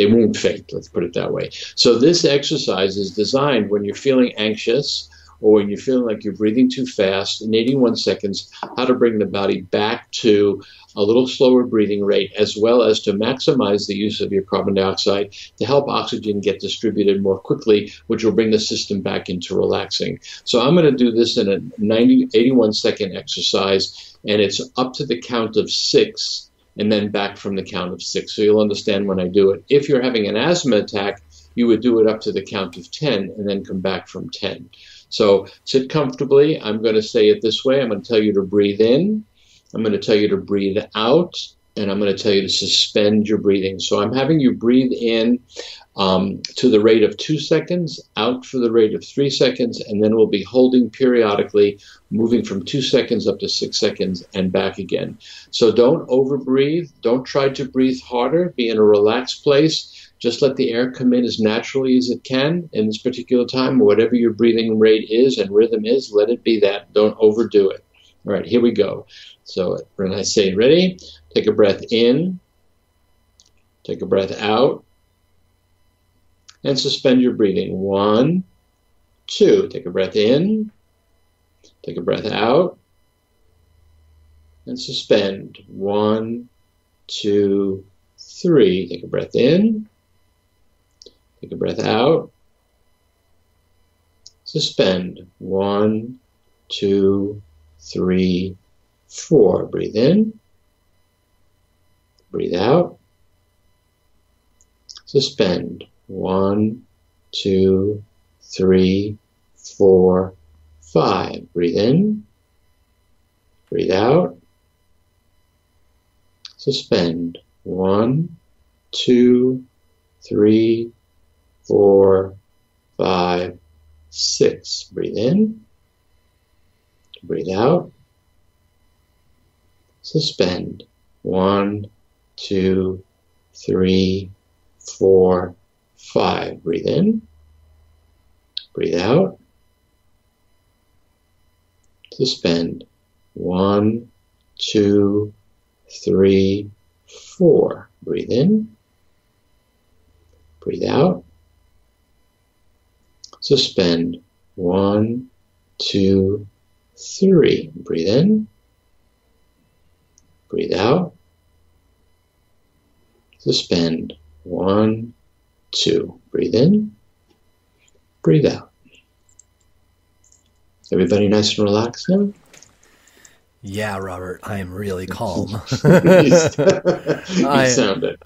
won't faint, let's put it that way. So this exercise is designed when you're feeling anxious or when you're feeling like you're breathing too fast, in 81 seconds, how to bring the body back to a little slower breathing rate, as well as to maximize the use of your carbon dioxide to help oxygen get distributed more quickly, which will bring the system back into relaxing. So I'm going to do this in a 81-second exercise, and it's up to the count of 6 and then back from the count of 6. So you'll understand when I do it. If you're having an asthma attack, you would do it up to the count of 10 and then come back from 10. So sit comfortably. I'm going to say it this way. I'm going to tell you to breathe in. I'm going to tell you to breathe out, and I'm going to tell you to suspend your breathing. So I'm having you breathe in to the rate of 2 seconds, out for the rate of 3 seconds, and then we'll be holding periodically, moving from 2 seconds up to 6 seconds and back again. So don't overbreathe. Don't try to breathe harder. Be in a relaxed place. Just let the air come in as naturally as it can in this particular time. Whatever your breathing rate is and rhythm is, let it be that. Don't overdo it. All right, here we go. So when I say ready, take a breath in, take a breath out, and suspend your breathing. 1, 2, take a breath in, take a breath out, and suspend. 1, 2, 3, take a breath in, take a breath out, suspend. 1, 2, 3, 4, breathe in, breathe out, suspend. 1, 2, 3, 4, 5, breathe in, breathe out, suspend. 1, 2, 3, 4, 5, 6, breathe in, breathe out, suspend. 1, 2, 3, 4, 5, breathe in, breathe out, suspend. 1, 2, 3, 4, breathe in, breathe out, suspend. 1, 2, 3, breathe in, breathe out, suspend. 1, 2, breathe in, breathe out. Everybody nice and relaxed now? Yeah, Robert, I am really calm. I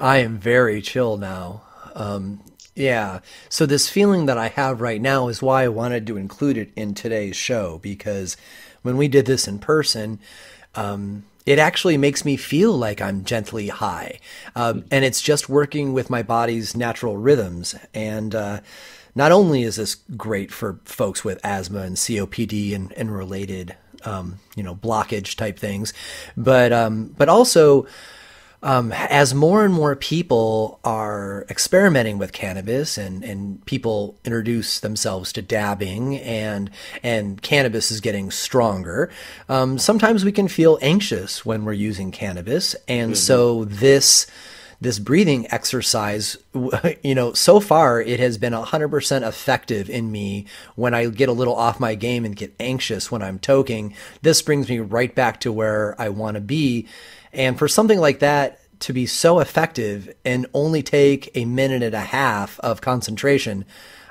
am very chill now. Yeah. So this feeling that I have right now is why I wanted to include it in today's show, because when we did this in person, it actually makes me feel like I'm gently high. And it's just working with my body's natural rhythms. And not only is this great for folks with asthma and COPD and related, blockage type things, but also as more and more people are experimenting with cannabis and people introduce themselves to dabbing and cannabis is getting stronger, sometimes we can feel anxious when we're using cannabis. And so this breathing exercise, so far it has been 100% effective in me when I get a little off my game and get anxious when I'm toking. This brings me right back to where I want to be. And for something like that to be so effective and only take a minute and a half of concentration,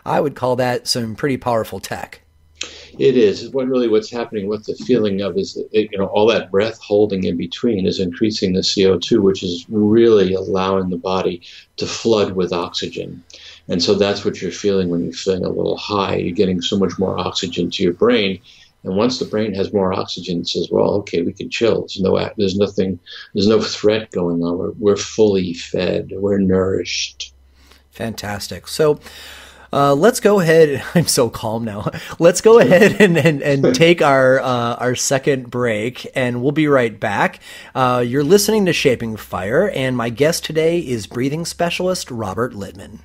I would call that some pretty powerful tech. It is. What's happening, what the feeling of is, all that breath holding in between is increasing the CO2, which is really allowing the body to flood with oxygen. And so that's what you're feeling when you're feeling a little high. You're getting so much more oxygen to your brain. And once the brain has more oxygen, it says, well, okay, we can chill. There's no threat going on. We're fully fed. We're nourished. Fantastic. So let's go ahead. I'm so calm now. Let's go ahead and take our second break, and we'll be right back. You're listening to Shaping Fire, and my guest today is breathing specialist Robert Litman.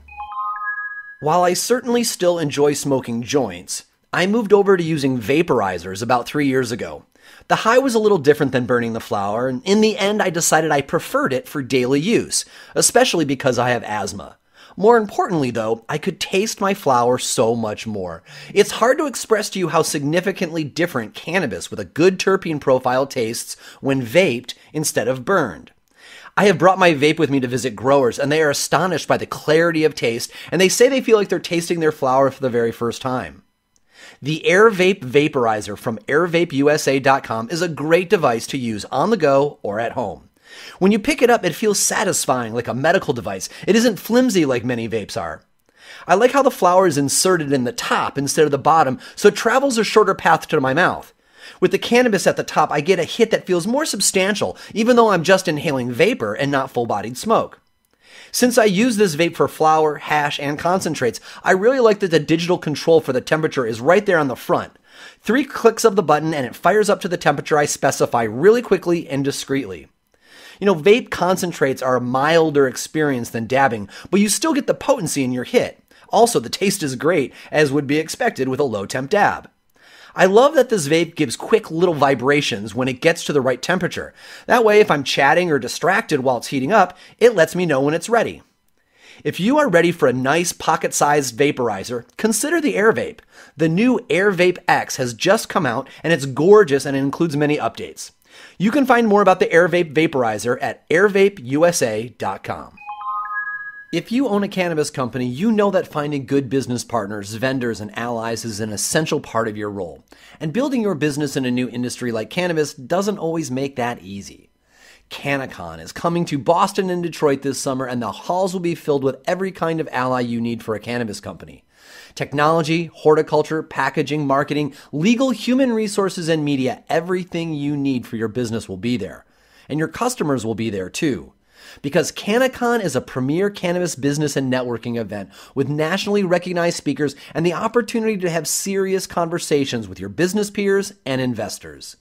While I certainly still enjoy smoking joints, I moved over to using vaporizers about 3 years ago. The high was a little different than burning the flower, and in the end I decided I preferred it for daily use, especially because I have asthma. More importantly though, I could taste my flower so much more. It's hard to express to you how significantly different cannabis with a good terpene profile tastes when vaped instead of burned. I have brought my vape with me to visit growers, and they are astonished by the clarity of taste, and they say they feel like they're tasting their flower for the very first time. The AirVape Vaporizer from AirVapeUSA.com is a great device to use on the go or at home. When you pick it up, it feels satisfying like a medical device. It isn't flimsy like many vapes are. I like how the flower is inserted in the top instead of the bottom, so it travels a shorter path to my mouth. With the cannabis at the top, I get a hit that feels more substantial, even though I'm just inhaling vapor and not full-bodied smoke. Since I use this vape for flower, hash, and concentrates, I really like that the digital control for the temperature is right there on the front. 3 clicks of the button and it fires up to the temperature I specify really quickly and discreetly. You know, vape concentrates are a milder experience than dabbing, but you still get the potency in your hit. Also, the taste is great, as would be expected with a low-temp dab. I love that this vape gives quick little vibrations when it gets to the right temperature. That way, if I'm chatting or distracted while it's heating up, it lets me know when it's ready. If you are ready for a nice pocket-sized vaporizer, consider the AirVape. The new AirVape X has just come out, and it's gorgeous and it includes many updates. You can find more about the AirVape Vaporizer at airvapeusa.com. If you own a cannabis company, you know that finding good business partners, vendors, and allies is an essential part of your role. And building your business in a new industry like cannabis doesn't always make that easy. CannaCon is coming to Boston and Detroit this summer, and the halls will be filled with every kind of ally you need for a cannabis company. Technology, horticulture, packaging, marketing, legal, human resources, and media, everything you need for your business will be there. And your customers will be there too. Because CannaCon is a premier cannabis business and networking event with nationally recognized speakers and the opportunity to have serious conversations with your business peers and investors.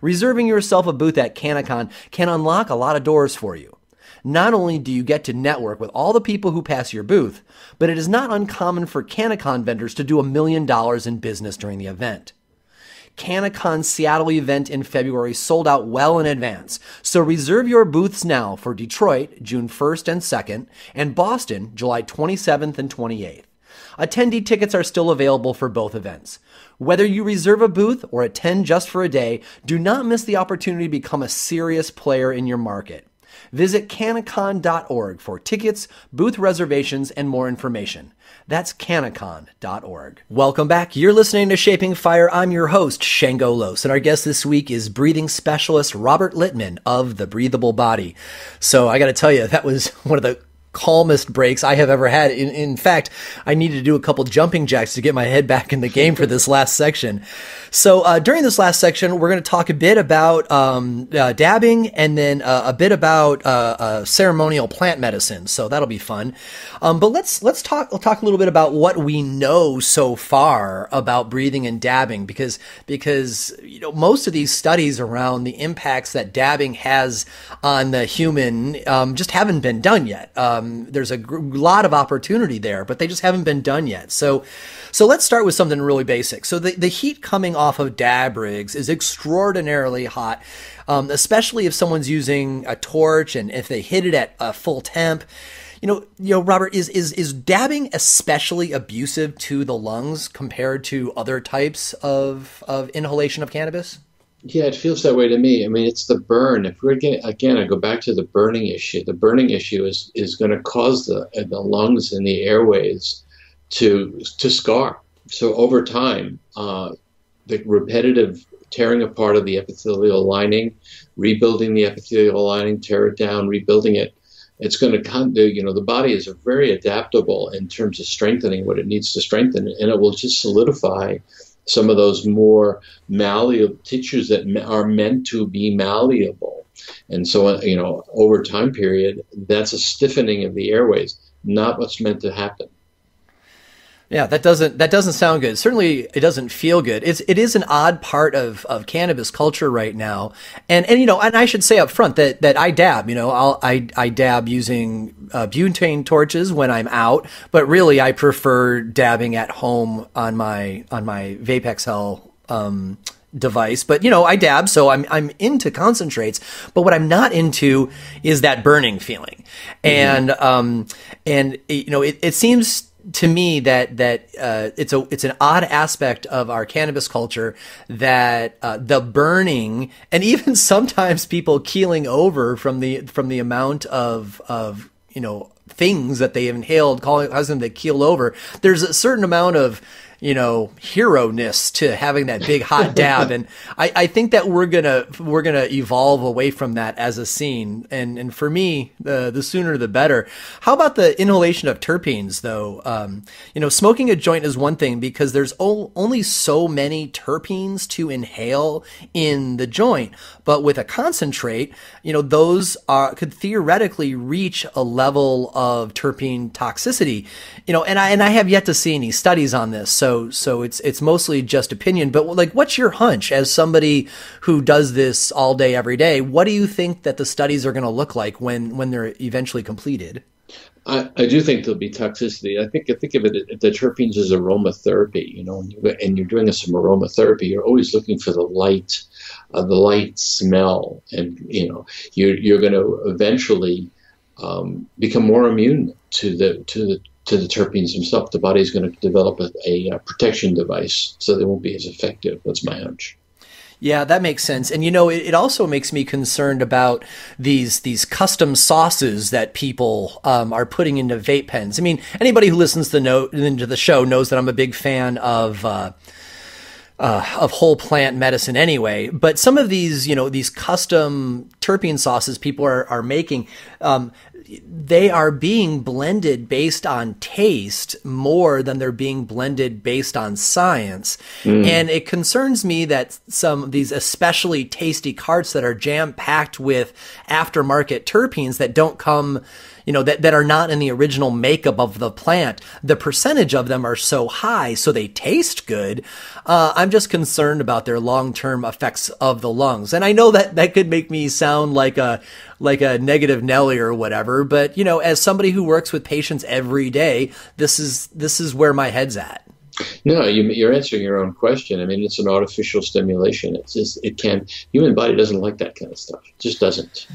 Reserving yourself a booth at CannaCon can unlock a lot of doors for you. Not only do you get to network with all the people who pass your booth, but it is not uncommon for CannaCon vendors to do $1 million in business during the event. CannaCon's Seattle event in February sold out well in advance, so reserve your booths now for Detroit, June 1st and 2nd, and Boston, July 27th and 28th. Attendee tickets are still available for both events. Whether you reserve a booth or attend just for a day, do not miss the opportunity to become a serious player in your market. Visit CannaCon.org for tickets, booth reservations, and more information. That's CannaCon.org. Welcome back. You're listening to Shaping Fire. I'm your host, Shango Los, and our guest this week is breathing specialist Robert Litman of The Breathable Body. So I got to tell you, that was one of the calmest breaks I have ever had. In fact, I needed to do a couple jumping jacks to get my head back in the game for this last section. So during this last section, we're going to talk a bit about dabbing and then a bit about ceremonial plant medicine. So that'll be fun. But we'll talk a little bit about what we know so far about breathing and dabbing, because you know, most of these studies around the impacts that dabbing has on the human just haven't been done yet. There's a lot of opportunity there, but they just haven't been done yet. So let's start with something really basic. So the heat coming off of dab rigs is extraordinarily hot, especially if someone's using a torch and if they hit it at a full temp. You know, Robert, is dabbing especially abusive to the lungs compared to other types of inhalation of cannabis? Yeah, it feels that way to me. I mean, it's the burn. If we're getting, again, I go back to the burning issue. The burning issue is going to cause the lungs and the airways to scar. So over time, the repetitive tearing apart of the epithelial lining, rebuilding the epithelial lining, tear it down, rebuilding it. It's going to come to, you know, the body is very adaptable in terms of strengthening what it needs to strengthen, and it will just solidify some of those more malleable tissues that are meant to be malleable. And so, you know, over time period, that's a stiffening of the airways, not what's meant to happen. Yeah, that doesn't sound good. Certainly it doesn't feel good. It is an odd part of cannabis culture right now. And you know, and I should say up front that I dab, you know, I dab using butane torches when I'm out, but really I prefer dabbing at home on my VapeXhale device, but you know, I dab, so I'm into concentrates, but what I'm not into is that burning feeling. And, you know, it seems to me that, it's an odd aspect of our cannabis culture that, the burning and even sometimes people keeling over from the, amount of, you know, things that they inhaled, causing them to keel over. There's a certain amount of, you know, hero-ness to having that big hot dab. And I think that we're gonna evolve away from that as a scene. And for me, the sooner the better. How about the inhalation of terpenes though? You know, smoking a joint is one thing because there's only so many terpenes to inhale in the joint. But with a concentrate, you know, those are, could theoretically reach a level of terpene toxicity, you know, and I have yet to see any studies on this. So it's mostly just opinion, but like, what's your hunch as somebody who does this all day, every day? What do you think that the studies are going to look like when they're eventually completed? I do think there'll be toxicity. I think of it, the terpenes as aromatherapy, you know, and you're doing some aromatherapy, you're always looking for the light smell. And, you know, you're going to eventually become more immune to the terpenes themselves. The body is going to develop a protection device, so they won't be as effective. That's my hunch. Yeah, that makes sense. And, you know, it also makes me concerned about these custom sauces that people are putting into vape pens. I mean, anybody who listens to the show knows that I'm a big fan of whole plant medicine anyway, but some of these, you know, these custom terpene sauces people are making, they are being blended based on taste more than they're being blended based on science. And it concerns me that some of these especially tasty carts that are jam-packed with aftermarket terpenes that don't come, you know, that are not in the original makeup of the plant, the percentage of them are so high, so they taste good. I'm just concerned about their long-term effects of the lungs. And I know that that could make me sound like a negative Nelly or whatever, but, you know, as somebody who works with patients every day, this is where my head's at. No, you're answering your own question. I mean, it's an artificial stimulation. It's just, human body doesn't like that kind of stuff. It just doesn't.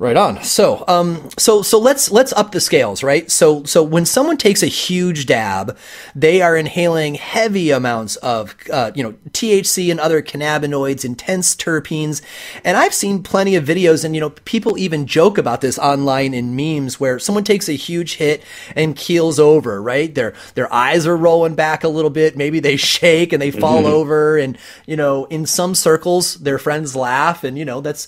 Right on. So, let's up the scales, right? So when someone takes a huge dab, they are inhaling heavy amounts of, you know, THC and other cannabinoids, intense terpenes. And I've seen plenty of videos and, you know, people even joke about this online in memes where someone takes a huge hit and keels over, right? Their eyes are rolling back a little bit. Maybe they shake and they fall over. And, you know, in some circles, their friends laugh. And, you know, that's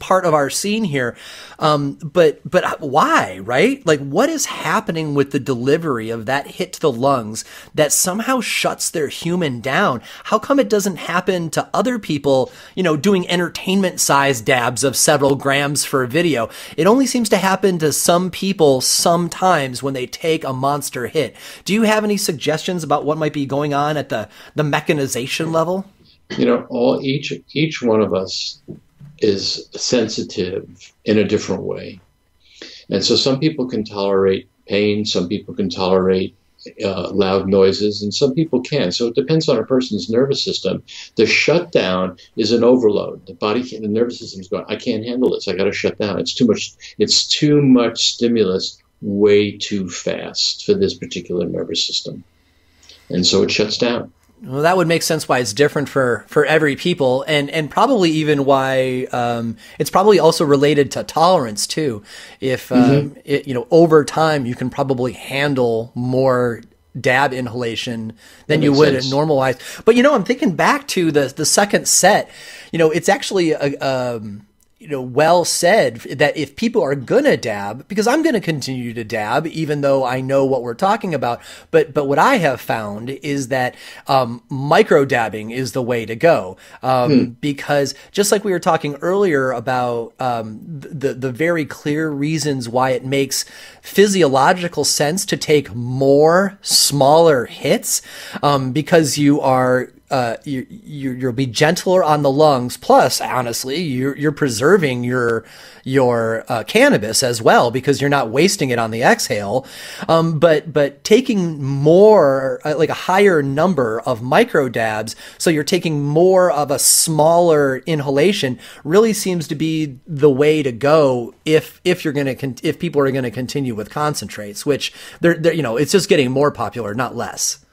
part of our scene here. But why, right? Like, what is happening with the delivery of that hit to the lungs that somehow shuts their human down? How come it doesn't happen to other people, you know, doing entertainment size dabs of several grams for a video? It only seems to happen to some people sometimes when they take a monster hit. Do you have any suggestions about what might be going on at the mechanization level? You know, each one of us is sensitive in a different way. And so some people can tolerate pain, some people can tolerate loud noises, and some people can't. So it depends on a person's nervous system. The shutdown is an overload. The nervous system is going, I can't handle this, I gotta shut down. It's too much stimulus way too fast for this particular nervous system. And so it shuts down. Well, that would make sense why it's different for every people, and probably even why it's probably also related to tolerance too. If you know, over time you can probably handle more dab inhalation than you would at normal eyes. But you know, I'm thinking back to the second set. You know, it's actually you know, well said that if people are gonna dab, because I'm gonna continue to dab, even though I know what we're talking about. But what I have found is that micro dabbing is the way to go, because just like we were talking earlier about the very clear reasons why it makes physiological sense to take more smaller hits, because you are you'll be gentler on the lungs. Plus, honestly, you're preserving your cannabis as well, because you're not wasting it on the exhale. But taking more, like a higher number of micro dabs, so you're taking more of a smaller inhalation, really seems to be the way to go if people are going to continue with concentrates, which they're you know, it's just getting more popular, not less.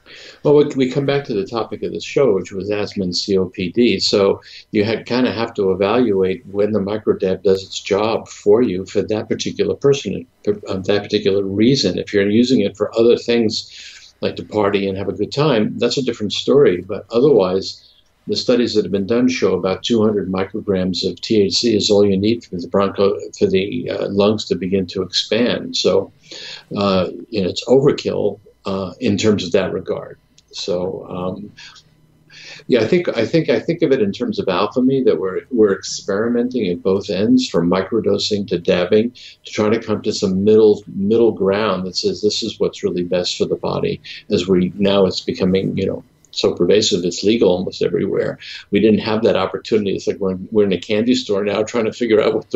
Well, we come back to the topic of the show, which was asthma and COPD. So you kind of have to evaluate when the microdab does its job for you for that particular person, that particular reason. If you're using it for other things, like to party and have a good time, that's a different story. But otherwise, the studies that have been done show about 200 micrograms of THC is all you need for the lungs to begin to expand. So you know, it's overkill. In terms of that regard, so yeah, I think of it in terms of alchemy, that we're experimenting at both ends, from microdosing to dabbing, to try to come to some middle ground that says this is what's really best for the body. As we now, it's becoming, you know, so pervasive, it's legal almost everywhere. We didn't have that opportunity. It's like we're in a candy store now, trying to figure out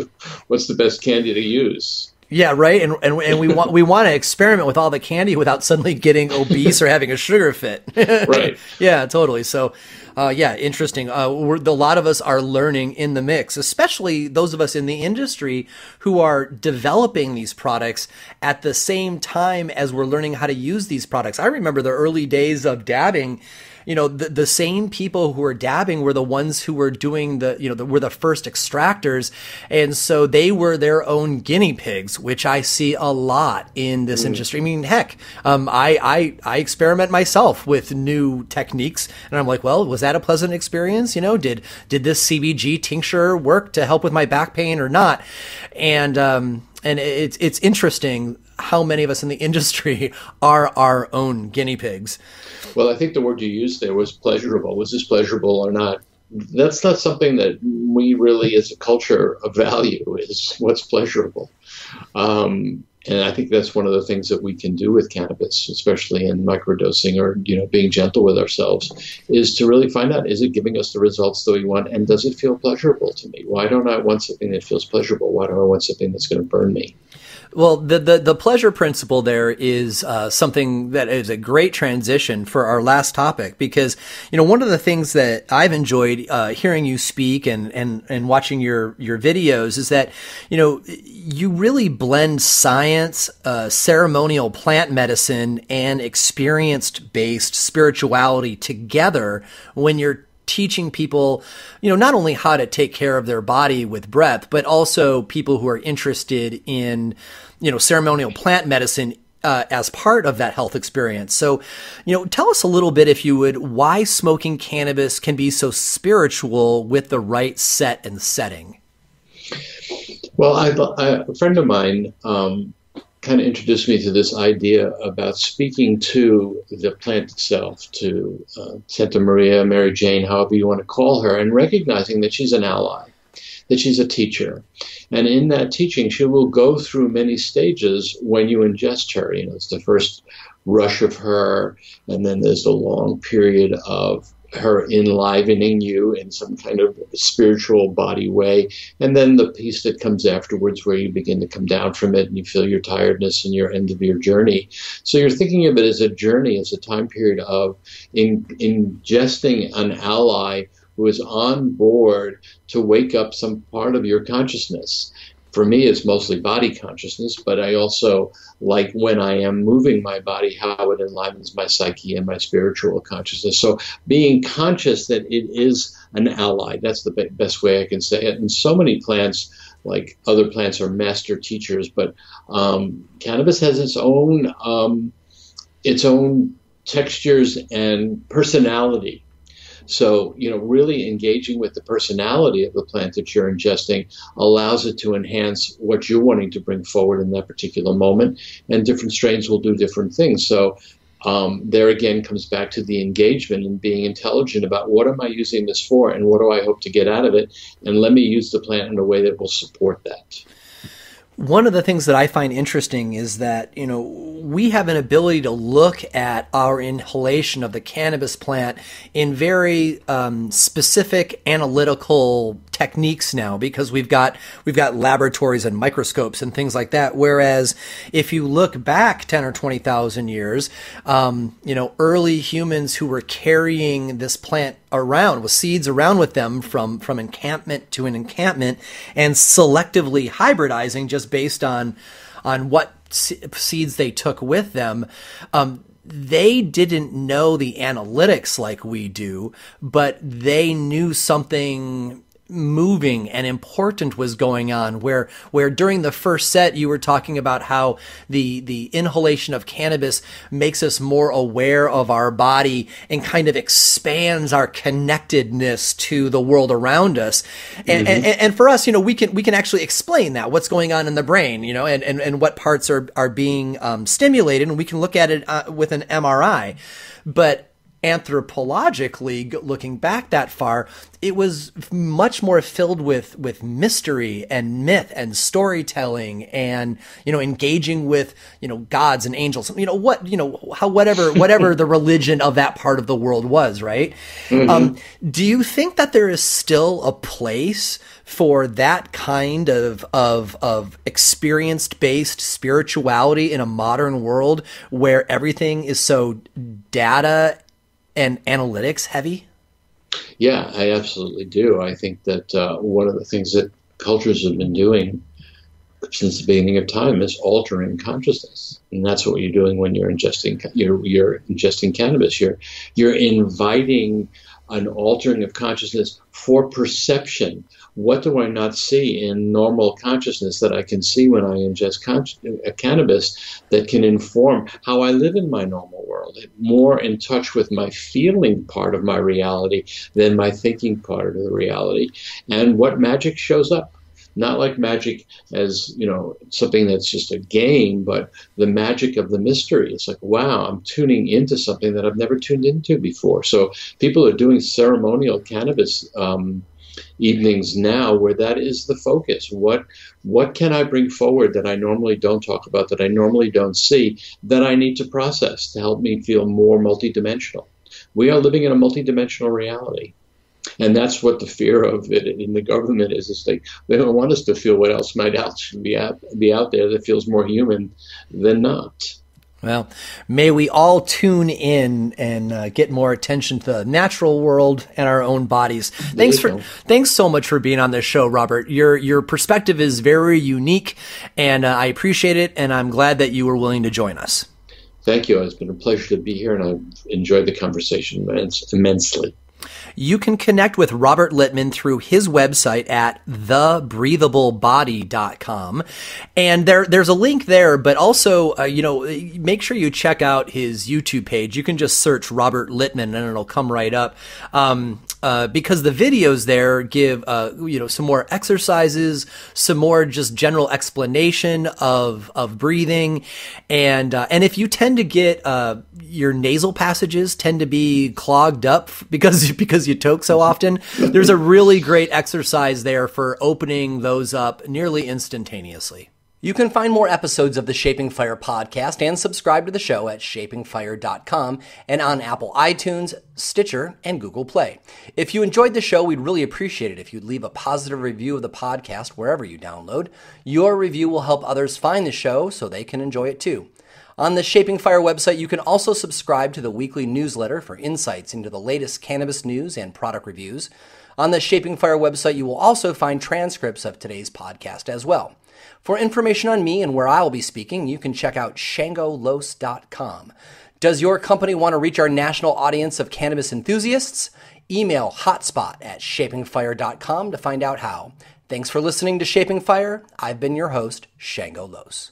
what's the best candy to use. Yeah, right. And we want to experiment with all the candy without suddenly getting obese or having a sugar fit. Right. Yeah, totally. So, yeah, interesting. A lot of us are learning in the mix, especially those of us in the industry who are developing these products at the same time as we're learning how to use these products. I remember the early days of dabbing. You know, the same people who were dabbing were the ones who were doing the, you know, were the first extractors. And so they were their own guinea pigs, which I see a lot in this industry. I mean, heck, I experiment myself with new techniques, and I'm like, well, was that a pleasant experience? You know, did this CBG tincture work to help with my back pain or not? And it's interesting how many of us in the industry are our own guinea pigs. Well, I think the word you used there was pleasurable. Was this pleasurable or not? That's not something that we really as a culture value, is what's pleasurable. And I think that's one of the things that we can do with cannabis, especially in microdosing, or, you know, being gentle with ourselves, is to really find out, is it giving us the results that we want, and does it feel pleasurable to me? Why don't I want something that feels pleasurable? Why do I want something that's going to burn me? Well, the pleasure principle there is something that is a great transition for our last topic, because, you know, one of the things that I've enjoyed hearing you speak and watching your videos is that, you know, you really blend science, ceremonial plant medicine, and experience-based spirituality together when you're teaching people, you know, not only how to take care of their body with breath, but also people who are interested in, you know, ceremonial plant medicine as part of that health experience. So, you know, tell us a little bit, if you would, why smoking cannabis can be so spiritual with the right set and setting. Well, a friend of mine kind of introduced me to this idea about speaking to the plant itself, to Santa Maria, Mary Jane, however you want to call her, and recognizing that she's an ally, that she's a teacher. And in that teaching, she will go through many stages when you ingest her. You know, it's the first rush of her, and then there's the long period of her enlivening you in some kind of spiritual body way, and then the piece that comes afterwards where you begin to come down from it and you feel your tiredness and your end of your journey. So you're thinking of it as a journey, as a time period of ingesting an ally who is on board to wake up some part of your consciousness. For me, it's mostly body consciousness, but I also like, when I am moving my body, how it enlivens my psyche and my spiritual consciousness. So being conscious that it is an ally, that's the best way I can say it. And so many plants, like other plants, are master teachers, but cannabis has its own textures and personality. So, you know, really engaging with the personality of the plant that you're ingesting allows it to enhance what you're wanting to bring forward in that particular moment. And different strains will do different things. So there again comes back to the engagement and being intelligent about, what am I using this for and what do I hope to get out of it? And let me use the plant in a way that will support that. One of the things that I find interesting is that, you know, we have an ability to look at our inhalation of the cannabis plant in very specific analytical techniques now, because we've got laboratories and microscopes and things like that. Whereas if you look back 10 or 20,000 years, you know, early humans who were carrying this plant around with seeds around with them from encampment to an encampment and selectively hybridizing just based on what seeds they took with them. They didn't know the analytics like we do, but they knew something moving and important was going on, where during the first set you were talking about how the inhalation of cannabis makes us more aware of our body and kind of expands our connectedness to the world around us. And, and for us, you know, we can actually explain that, what's going on in the brain, you know, and what parts are being stimulated, and we can look at it with an MRI. But anthropologically, looking back that far, it was much more filled with mystery and myth and storytelling and, you know, engaging with, you know, gods and angels, you know, what, you know, how, whatever the religion of that part of the world was, right? Do you think that there is still a place for that kind of experience-based spirituality in a modern world where everything is so data and analytics heavy? Yeah, I absolutely do. I think that one of the things that cultures have been doing since the beginning of time is altering consciousness, and that's what you're doing when you're ingesting cannabis. You're inviting an altering of consciousness for perception. What do I not see in normal consciousness that I can see when I ingest cannabis that can inform how I live in my normal world? More in touch with my feeling part of my reality than my thinking part of the reality. And what magic shows up? Not like magic as, you know, something that's just a game, but the magic of the mystery. It's like, wow, I'm tuning into something that I've never tuned into before. So people are doing ceremonial cannabis evenings now where that is the focus. What can I bring forward that I normally don't talk about, that I normally don't see, that I need to process to help me feel more multidimensional? We are living in a multidimensional reality. And that's what the fear of it in the government is. It's like they don't want us to feel what else might else be out there that feels more human than not. Well, may we all tune in and get more attention to the natural world and our own bodies. Thanks so much for being on this show, Robert. Your perspective is very unique, and I appreciate it. And I'm glad that you were willing to join us. Thank you. It's been a pleasure to be here, and I've enjoyed the conversation immensely. You can connect with Robert Litman through his website at thebreathablebody.com. And there's a link there, but also, you know, make sure you check out his YouTube page. You can just search Robert Litman and it'll come right up. Because the videos there give, you know, some more exercises, some more just general explanation of breathing. And if you tend to get, your nasal passages tend to be clogged up because you toke so often, there's a really great exercise there for opening those up nearly instantaneously. You can find more episodes of the Shaping Fire podcast and subscribe to the show at shapingfire.com and on Apple iTunes, Stitcher, and Google Play. If you enjoyed the show, we'd really appreciate it if you'd leave a positive review of the podcast wherever you download. Your review will help others find the show so they can enjoy it too. On the Shaping Fire website, you can also subscribe to the weekly newsletter for insights into the latest cannabis news and product reviews. On the Shaping Fire website, you will also find transcripts of today's podcast as well. For information on me and where I will be speaking, you can check out shangolos.com. Does your company want to reach our national audience of cannabis enthusiasts? Email hotspot@shapingfire.com to find out how. Thanks for listening to Shaping Fire. I've been your host, Shango Los.